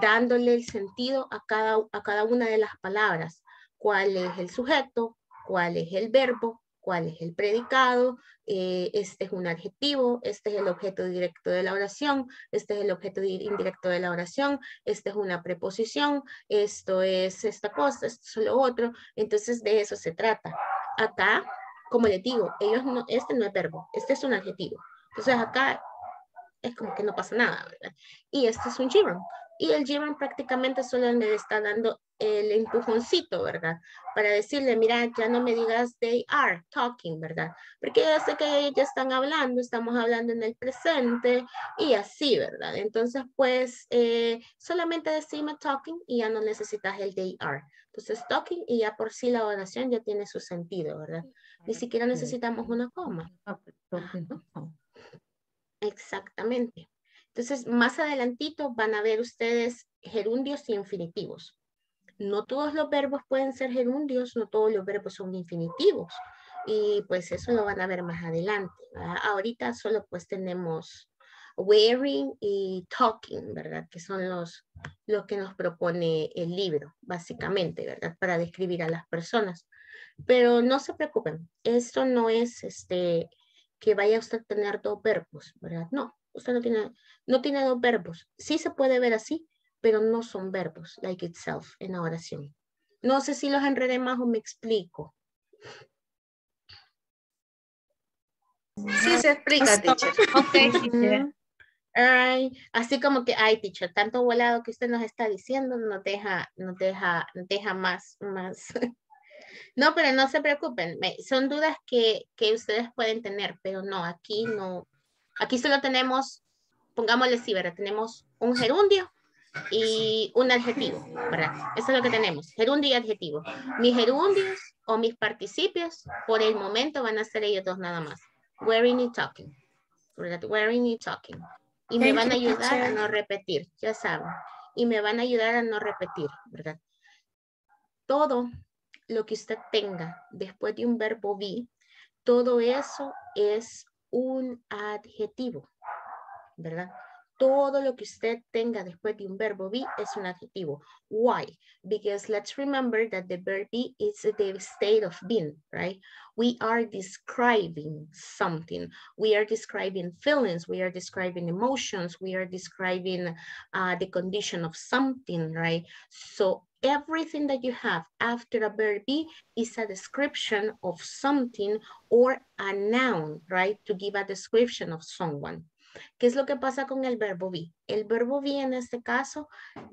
dándole el sentido a cada, a cada una de las palabras. ¿Cuál es el sujeto? ¿Cuál es el verbo? ¿Cuál es el predicado? Eh, este es un adjetivo, este es el objeto directo de la oración, este es el objeto indirecto de la oración, esta es una preposición, esto es esta cosa, esto es lo otro. Entonces de eso se trata. Acá... Como les digo, ellos no, este no es verbo, este es un adjetivo. Entonces acá es como que no pasa nada, ¿verdad? Y este es un gerund. Y el gerund prácticamente solo me está dando el empujoncito, ¿verdad? Para decirle, mira, ya no me digas they are talking, ¿verdad? Porque ya sé que ellos ya están hablando, estamos hablando en el presente y así, ¿verdad? Entonces, pues, eh, solamente decime talking y ya no necesitas el they are. Entonces, talking y ya por sí la oración ya tiene su sentido, ¿verdad? Ni siquiera necesitamos una coma. Exactamente. Entonces, más adelantito van a ver ustedes gerundios y infinitivos. No todos los verbos pueden ser gerundios, no todos los verbos son infinitivos. Y pues eso lo van a ver más adelante, ¿verdad? Ahorita solo pues tenemos wearing y talking, ¿verdad? Que son los, los que nos propone el libro, básicamente, ¿verdad? Para describir a las personas. Pero no se preocupen, esto no es este, que vaya usted a tener dos verbos, ¿verdad? No, usted no tiene, no tiene dos verbos. Sí se puede ver así, pero no son verbos, like itself, en la oración. No sé si los enredé más o me explico. Sí se explica, teacher. Okay, teacher. All right. Así como que, ay, teacher, tanto volado que usted nos está diciendo, nos deja, nos deja, nos deja más, más... No, pero no se preocupen, son dudas que, que ustedes pueden tener, pero no, aquí no, aquí solo tenemos, pongámosle sí, ¿verdad? Tenemos un gerundio y un adjetivo, ¿verdad? Eso es lo que tenemos, gerundio y adjetivo. Mis gerundios o mis participios, por el momento van a ser ellos dos nada más. Wearing y talking, ¿verdad? Wearing y talking. Y me van a ayudar a no repetir, ya saben. Y me van a ayudar a no repetir, ¿verdad? Todo lo que usted tenga después de un verbo be, todo eso es un adjetivo, ¿verdad? Todo lo que usted tenga después de un verbo be es un adjetivo. Why? Because let's remember that the verb be is the state of being, right? We are describing something. We are describing feelings. We are describing emotions. We are describing uh, the condition of something, right? So everything that you have after a verb be is a description of something or a noun, right? To give a description of someone. ¿Qué es lo que pasa con el verbo be? El verbo be en este caso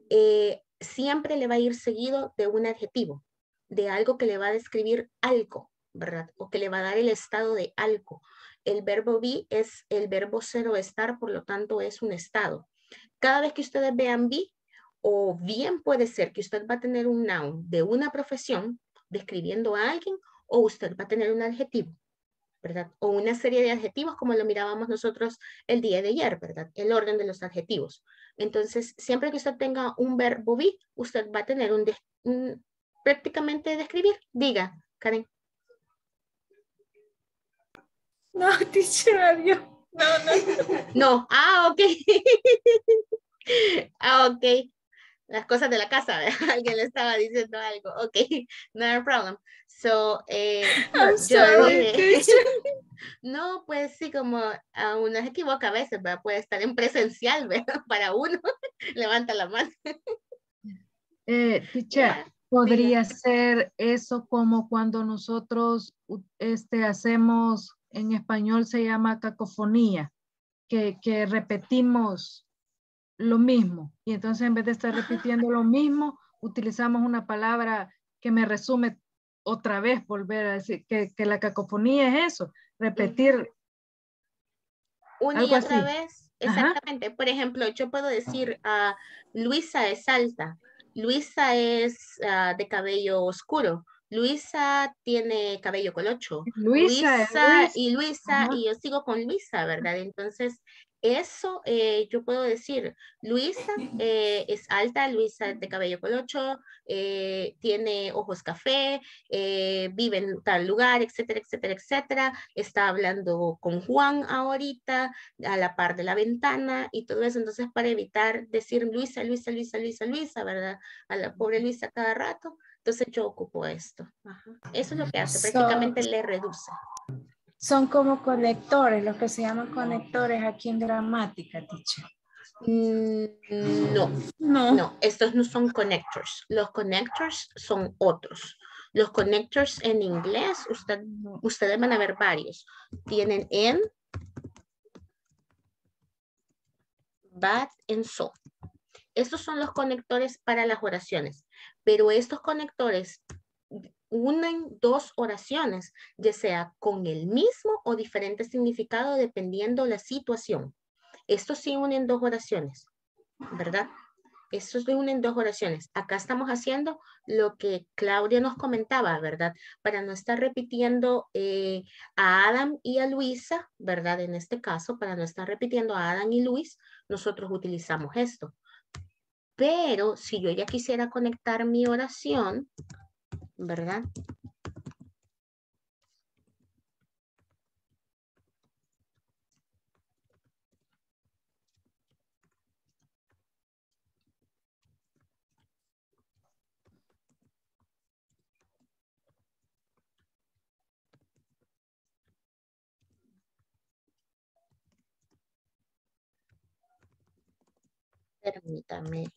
eh, siempre le va a ir seguido de un adjetivo, de algo que le va a describir algo, ¿verdad? O que le va a dar el estado de algo. El verbo be es el verbo ser o estar, por lo tanto es un estado. Cada vez que ustedes vean be, o bien puede ser que usted va a tener un noun de una profesión describiendo a alguien, o usted va a tener un adjetivo ¿verdad? O una serie de adjetivos como lo mirábamos nosotros el día de ayer, ¿verdad? El orden de los adjetivos. Entonces, siempre que usted tenga un verbo be, usted va a tener un, de, un prácticamente describir. Diga, Karen. No, teacher, adiós. No, no. No, ah, ok. Ah, ok. Las cosas de la casa, alguien le estaba diciendo algo. Ok, no problem. So, eh, I'm yo, sorry, eh, no, pues sí, como a uno se equivoca a veces, ¿verdad? Puede estar en presencial, ¿verdad? Para uno, levanta la mano. Eh, teacher, podría sí, ser eso como cuando nosotros este, hacemos, en español se llama cacofonía, que, que repetimos lo mismo, y entonces en vez de estar repitiendo lo mismo, utilizamos una palabra que me resume otra vez, volver a decir que, que la cacofonía es eso, repetir una y otra así. Vez, exactamente. Ajá. Por ejemplo, yo puedo decir uh, Luisa es alta, Luisa es uh, de cabello oscuro, Luisa tiene cabello colocho, Luisa, Luisa, Luisa. y Luisa, ajá, y yo sigo con Luisa, ¿verdad? Entonces eso eh, yo puedo decir, Luisa eh, es alta, Luisa es de cabello colocho, eh, tiene ojos café, eh, vive en tal lugar, etcétera, etcétera, etcétera. Está hablando con Juan ahorita, a la par de la ventana y todo eso. Entonces, para evitar decir Luisa, Luisa, Luisa, Luisa, Luisa, ¿verdad? A la pobre Luisa cada rato. Entonces, yo ocupo esto. Ajá. Eso es lo que hace, so, prácticamente le reduce. Son como conectores, los que se llaman conectores aquí en gramática, teacher. No, no, no, estos no son connectors. Los connectors son otros. Los connectors en inglés, usted, ustedes van a ver varios. Tienen en, but, and so. Estos son los conectores para las oraciones. Pero estos conectores unen dos oraciones, ya sea con el mismo o diferente significado dependiendo la situación. Esto sí unen dos oraciones, ¿verdad? Esto sí unen dos oraciones. Acá estamos haciendo lo que Claudia nos comentaba, ¿verdad? Para no estar repitiendo eh, a Adam y a Luisa, ¿verdad? En este caso, para no estar repitiendo a Adam y Luis, nosotros utilizamos esto. Pero si yo ya quisiera conectar mi oración, ¿verdad? Permítame.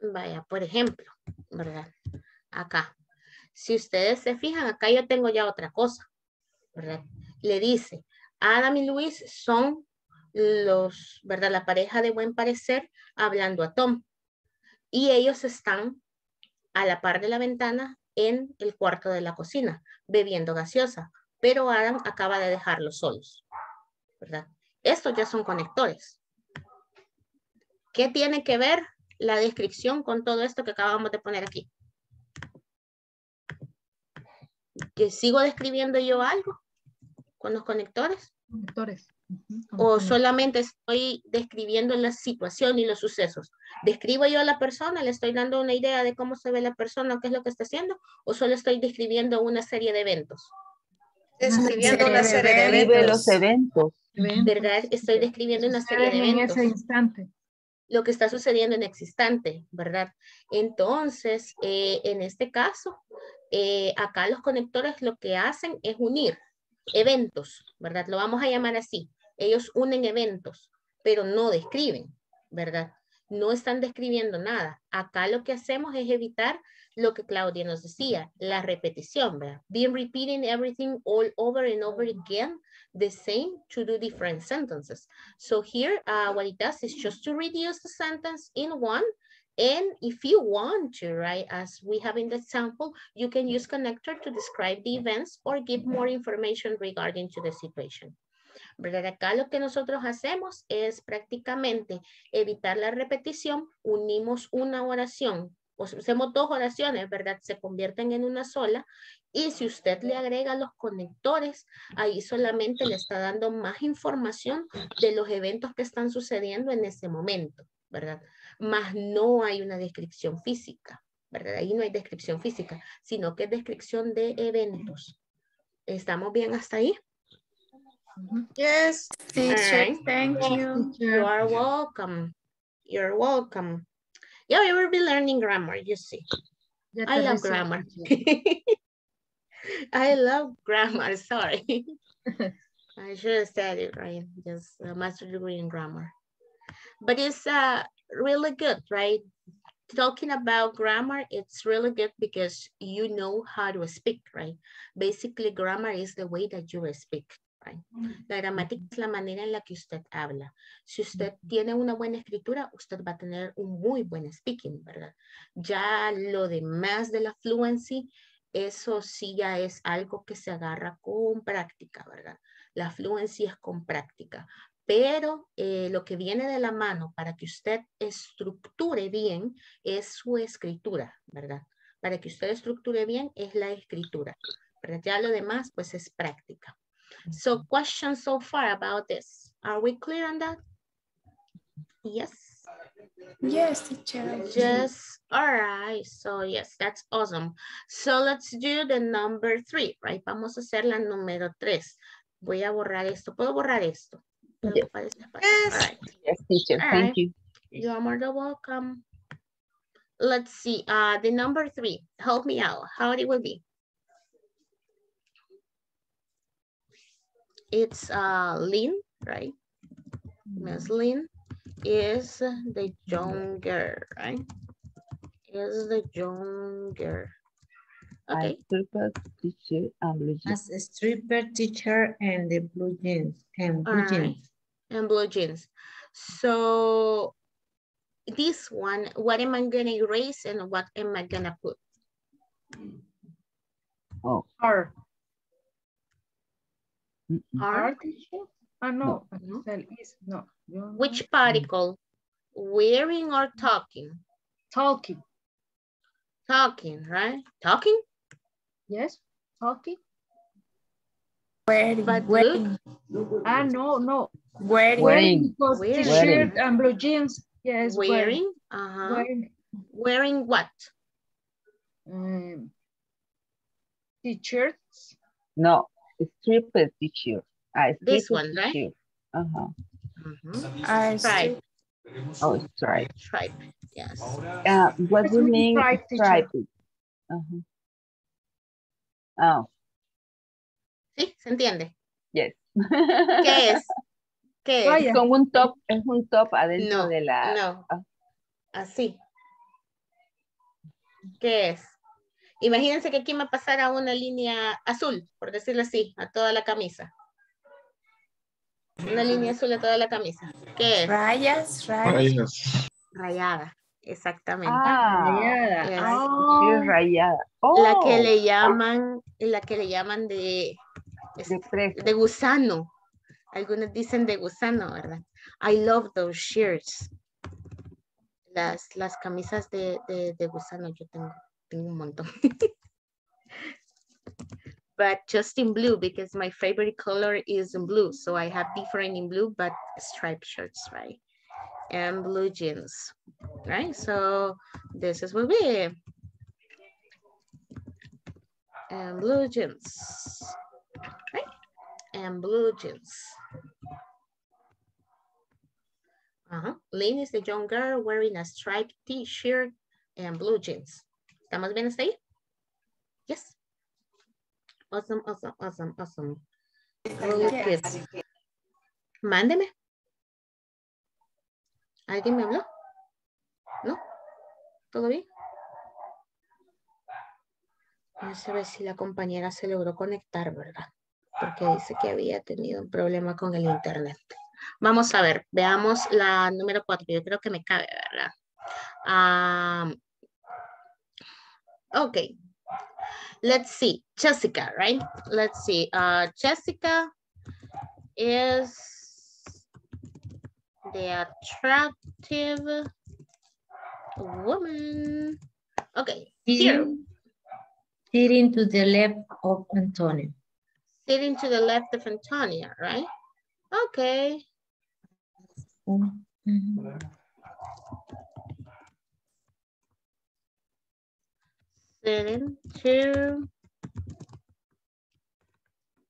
Vaya, por ejemplo, ¿verdad? Acá, si ustedes se fijan, acá yo tengo ya otra cosa, ¿verdad? Le dice, Adam y Luis son los, ¿verdad? La pareja de buen parecer hablando a Tom. Y ellos están a la par de la ventana en el cuarto de la cocina, bebiendo gaseosa. Pero Adam acaba de dejarlos solos, ¿verdad? Estos ya son conectores. ¿Qué tiene que ver la descripción con todo esto que acabamos de poner aquí? ¿Que sigo describiendo yo algo con los conectores? Conectores. ¿O solamente estoy describiendo la situación y los sucesos? ¿Describo yo a la persona? ¿Le estoy dando una idea de cómo se ve la persona o qué es lo que está haciendo? ¿O solo estoy describiendo una serie de eventos? Describiendo una serie de eventos. De los eventos. ¿Verdad? Estoy describiendo una serie de eventos. En ese instante. Lo que está sucediendo en existente, ¿verdad? Entonces, eh, en este caso, eh, acá los conectores lo que hacen es unir eventos, ¿verdad? Lo vamos a llamar así. Ellos unen eventos, pero no describen, ¿verdad? no están describiendo nada. Acá lo que hacemos es evitar lo que Claudia nos decía, la repetición, ¿verdad? Been repeating everything all over and over again, the same to do different sentences. So here, uh, what it does is just to reduce the sentence in one. And if you want to, right, as we have in the example, you can use connector to describe the events or give more information regarding to the situation. ¿Verdad? Acá lo que nosotros hacemos es prácticamente evitar la repetición, unimos una oración, o sea, hacemos dos oraciones, ¿verdad? Se convierten en una sola y si usted le agrega los conectores, ahí solamente le está dando más información de los eventos que están sucediendo en ese momento, ¿verdad? Más no hay una descripción física, ¿verdad? Ahí no hay descripción física, sino que es descripción de eventos. ¿Estamos bien hasta ahí? Yes, teacher, right. Thank you. You are welcome. You're welcome. Yeah, we will be learning grammar, you see. I love grammar. I love grammar, sorry. I should have said it, right? Just a master's degree in grammar. But it's uh, really good, right? Talking about grammar, it's really good because you know how to speak, right? Basically, grammar is the way that you speak. La gramática es la manera en la que usted habla. Si usted tiene una buena escritura, usted va a tener un muy buen speaking, ¿verdad? Ya lo demás de la fluency, eso sí ya es algo que se agarra con práctica, ¿verdad? La fluency es con práctica. Pero eh, lo que viene de la mano para que usted estructure bien es su escritura, ¿verdad? Para que usted estructure bien es la escritura, ¿verdad? Ya lo demás pues es práctica. So questions so far about this. Are we clear on that? Yes. Yes, teacher. Yes. All right. So yes, that's awesome. So let's do the number three, right? Vamos a hacer la número tres. Voy a borrar esto. ¿Puedo borrar esto? Yes. Yes. All right. Yes, teacher. All Thank right. you. You are more than welcome. Let's see. Uh, the number three. Help me out. How it will be? It's uh, Lynn, right? Miss Lynn is the younger, right? Is the younger. Okay. As stripper teacher and blue jeans. As a stripper teacher and the blue jeans. And blue right. jeans. And blue jeans. So this one, what am I gonna erase and what am I gonna put? Oh. Or. Are oh, no. No. No. Which particle? Wearing or talking? Talking. Talking, right? Talking? Yes, talking. Wearing. But wearing. Look. Ah, no, no. Wearing. Wearing. Wearing. T-shirt and blue jeans. Yes. Wearing. Wearing, uh-huh. wearing. Wearing what? Um, T-shirts. No. Stripper teacher. Uh, this one, right? Teacher. Uh huh. Mm-hmm. Stripe. Oh, stripe. Stripe. Yes. Uh, what do you mean? Stripe. stripe? Uh-huh. Oh. Sí, se entiende. Yes. ¿Qué es? ¿Qué es? Es como un top. Es un top adentro no, de la. No. Ah. Así. ¿Qué es? Imagínense que aquí me pasara una línea azul, por decirlo así, a toda la camisa. Una línea azul a toda la camisa. ¿Qué es? Rayas, rayas. Rayada, exactamente. Ah, rayada. Es oh, rayada. Oh. La que le llaman, la que le llaman de, es, de, de gusano. Algunos dicen de gusano, ¿verdad? I love those shirts. Las, las camisas de, de, de gusano yo tengo. Tengo un montón. But just in blue because my favorite color is in blue. So I have different in blue, but striped shirts, right? And blue jeans, right? So this is what we and blue jeans, right? And blue jeans. Uh-huh. Lynn is the young girl wearing a striped t-shirt and blue jeans. ¿Estamos bien hasta ahí? Yes. Awesome, awesome, awesome, awesome. Yes. Mándeme. ¿Alguien me habló? ¿Todo bien? Vamos a ver si la compañera se logró conectar, ¿verdad? Porque dice que había tenido un problema con el internet. Vamos a ver, veamos la número cuatro. Yo creo que me cabe, ¿verdad? Um, okay. Let's see. Jessica, right? Let's see. Uh, Jessica is the attractive woman. Okay. Here. Sitting to the left of Antonio. Sitting to the left of Antonia, right? Okay. Mm-hmm. Sitting to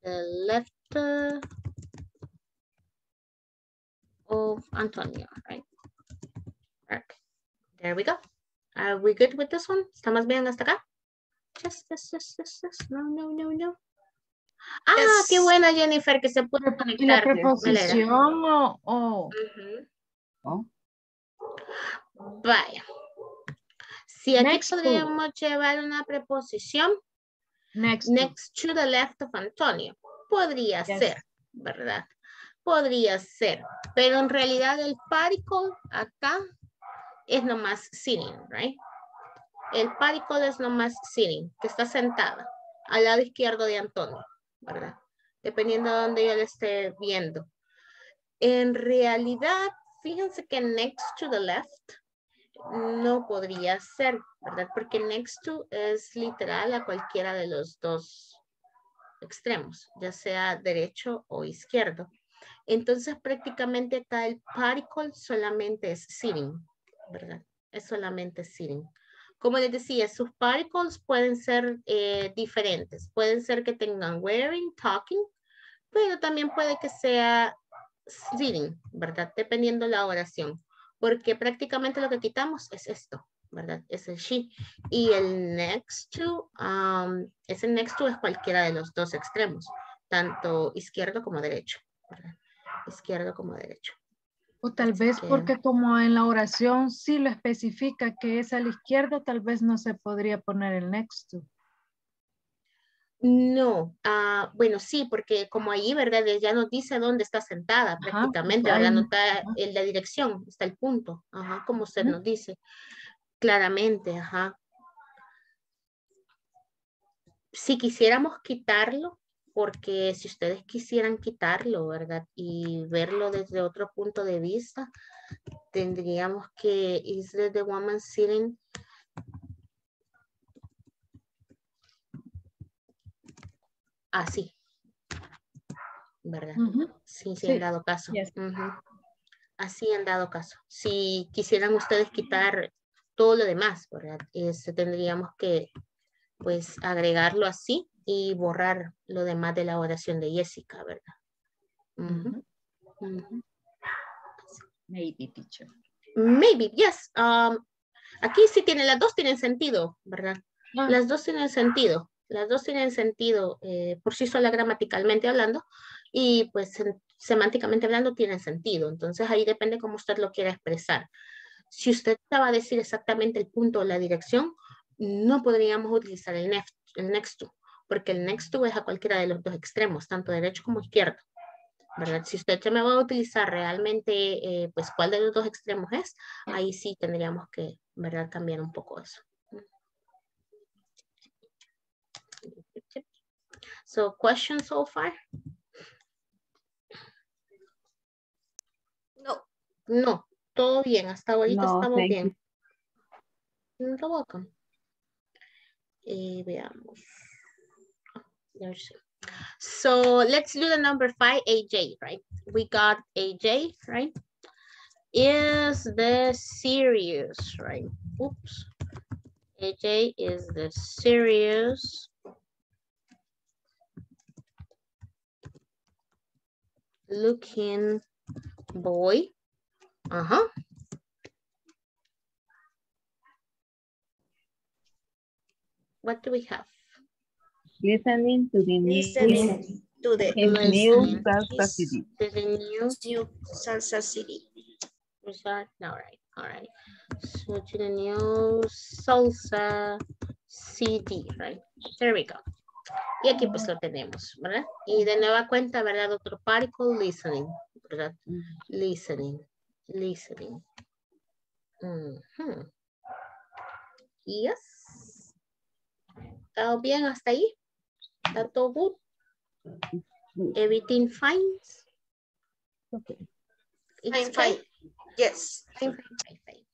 the left of Antonio, right? Okay. There we go. Are we good with this one? ¿Estamos bien hasta acá? Yes, yes, yes, yes, yes. No, no, no, no. Ah, yes. Qué buena, Jennifer, que se pudo conectar. ¿La preposición o...? Oh. Uh-huh. Oh. Vaya. Si aquí next podríamos to. llevar una preposición. Next, next to. to the left of Antonio. Podría yes. ser, ¿verdad? Podría ser. Pero en realidad el particle acá es nomás sitting, right? El particle es nomás sitting, que está sentada al lado izquierdo de Antonio, ¿verdad? Dependiendo de donde yo le esté viendo. En realidad, fíjense que next to the left no podría ser, ¿verdad? Porque next to es literal a cualquiera de los dos extremos, ya sea derecho o izquierdo. Entonces, prácticamente acá el particle solamente es sitting, ¿verdad? Es solamente sitting. Como les decía, sus particles pueden ser eh, diferentes. Pueden ser que tengan wearing, talking, pero también puede que sea sitting, ¿verdad? Dependiendo la oración. Porque prácticamente lo que quitamos es esto, ¿verdad? Es el she. Y el next to, um, ese next to es cualquiera de los dos extremos. Tanto izquierdo como derecho, ¿verdad? Izquierdo como derecho. O tal vez porque como en la oración sí lo especifica que es a la izquierda, tal vez no se podría poner el next to. No, uh, bueno sí, porque como ahí, ¿verdad? Ya nos dice dónde está sentada. Ajá, prácticamente, ¿verdad? No está en la dirección, está el punto, ajá, como usted nos dice, claramente, ajá. Si quisiéramos quitarlo, porque si ustedes quisieran quitarlo, ¿verdad? Y verlo desde otro punto de vista, tendríamos que is the woman sitting así, ¿verdad? Uh-huh. Sí, sí, sí, han dado caso. Yes. Uh-huh. Así han dado caso. Si quisieran ustedes quitar todo lo demás, ¿verdad? Este, tendríamos que pues agregarlo así y borrar lo demás de la oración de Jessica, ¿verdad? Mm-hmm. Mm-hmm. Maybe, teacher. Maybe, yes. Um, aquí sí tienen, las dos tienen sentido, ¿verdad? Ah. Las dos tienen sentido. Las dos tienen sentido eh, por sí sola gramaticalmente hablando y pues semánticamente hablando tienen sentido. Entonces ahí depende cómo usted lo quiera expresar. Si usted va a decir exactamente el punto o la dirección, no podríamos utilizar el next, el next to, porque el next to es a cualquiera de los dos extremos, tanto derecho como izquierdo, ¿verdad? Si usted se me va a utilizar realmente, eh, pues, cuál de los dos extremos es, ahí sí tendríamos que, ¿verdad?, cambiar un poco eso. So, questions so far? No. No, todo bien, hasta ahorita no, estamos bien. You're welcome. Y veamos. So let's do the number five, A J, right? We got A J, right? Is the serious, right? Oops. A J is the serious looking boy. Uh-huh. What do we have? Listening to the news. Listening to the new Salsa City. To the new Salsa City. All right. All right. So to the new salsa C D, right? There we go. Y aquí pues lo tenemos, ¿verdad? Y de nueva cuenta, ¿verdad? Otro particle, listening, ¿verdad? Listening, listening. Uh-huh. Yes. ¿Todo bien hasta ahí? ¿Está todo good? Everything fine? Okay. It's fine. fine. Yes. Fine, fine, fine.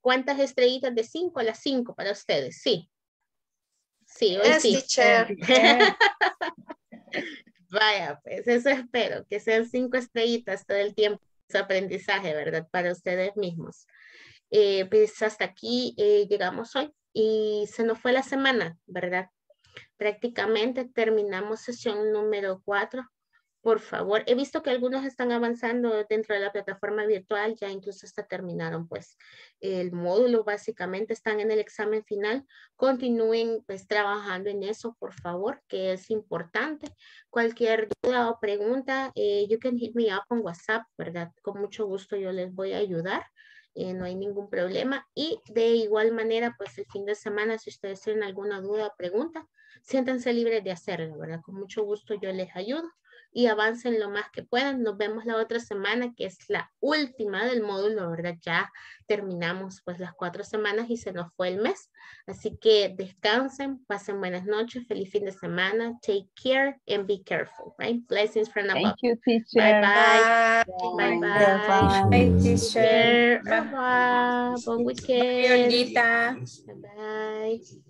¿Cuántas estrellitas de cinco a las cinco para ustedes? Sí. Sí, hoy yes, sí. Teacher. Vaya, pues eso espero, que sean cinco estrellitas todo el tiempo, su aprendizaje, ¿verdad? Para ustedes mismos. Eh, pues hasta aquí eh, llegamos hoy y se nos fue la semana, ¿verdad? Prácticamente terminamos sesión número cuatro. Por favor, he visto que algunos están avanzando dentro de la plataforma virtual, ya incluso hasta terminaron pues el módulo, básicamente están en el examen final, continúen pues trabajando en eso, por favor, que es importante. Cualquier duda o pregunta, eh, you can hit me up on WhatsApp, ¿verdad? Con mucho gusto yo les voy a ayudar. Eh, no hay ningún problema y de igual manera pues el fin de semana si ustedes tienen alguna duda o pregunta siéntanse libres de hacerlo, ¿verdad? Con mucho gusto yo les ayudo y avancen lo más que puedan. Nos vemos la otra semana que es la última del módulo, ¿verdad? Ya terminamos pues las cuatro semanas y se nos fue el mes, así que descansen, pasen buenas noches, feliz fin de semana, take care and be careful, right? Blessings from above. Thank you, teacher. Bye bye. Bye bye. Bye bye. Bye, teacher. Bye bye. Buen weekend. Bye. Bye.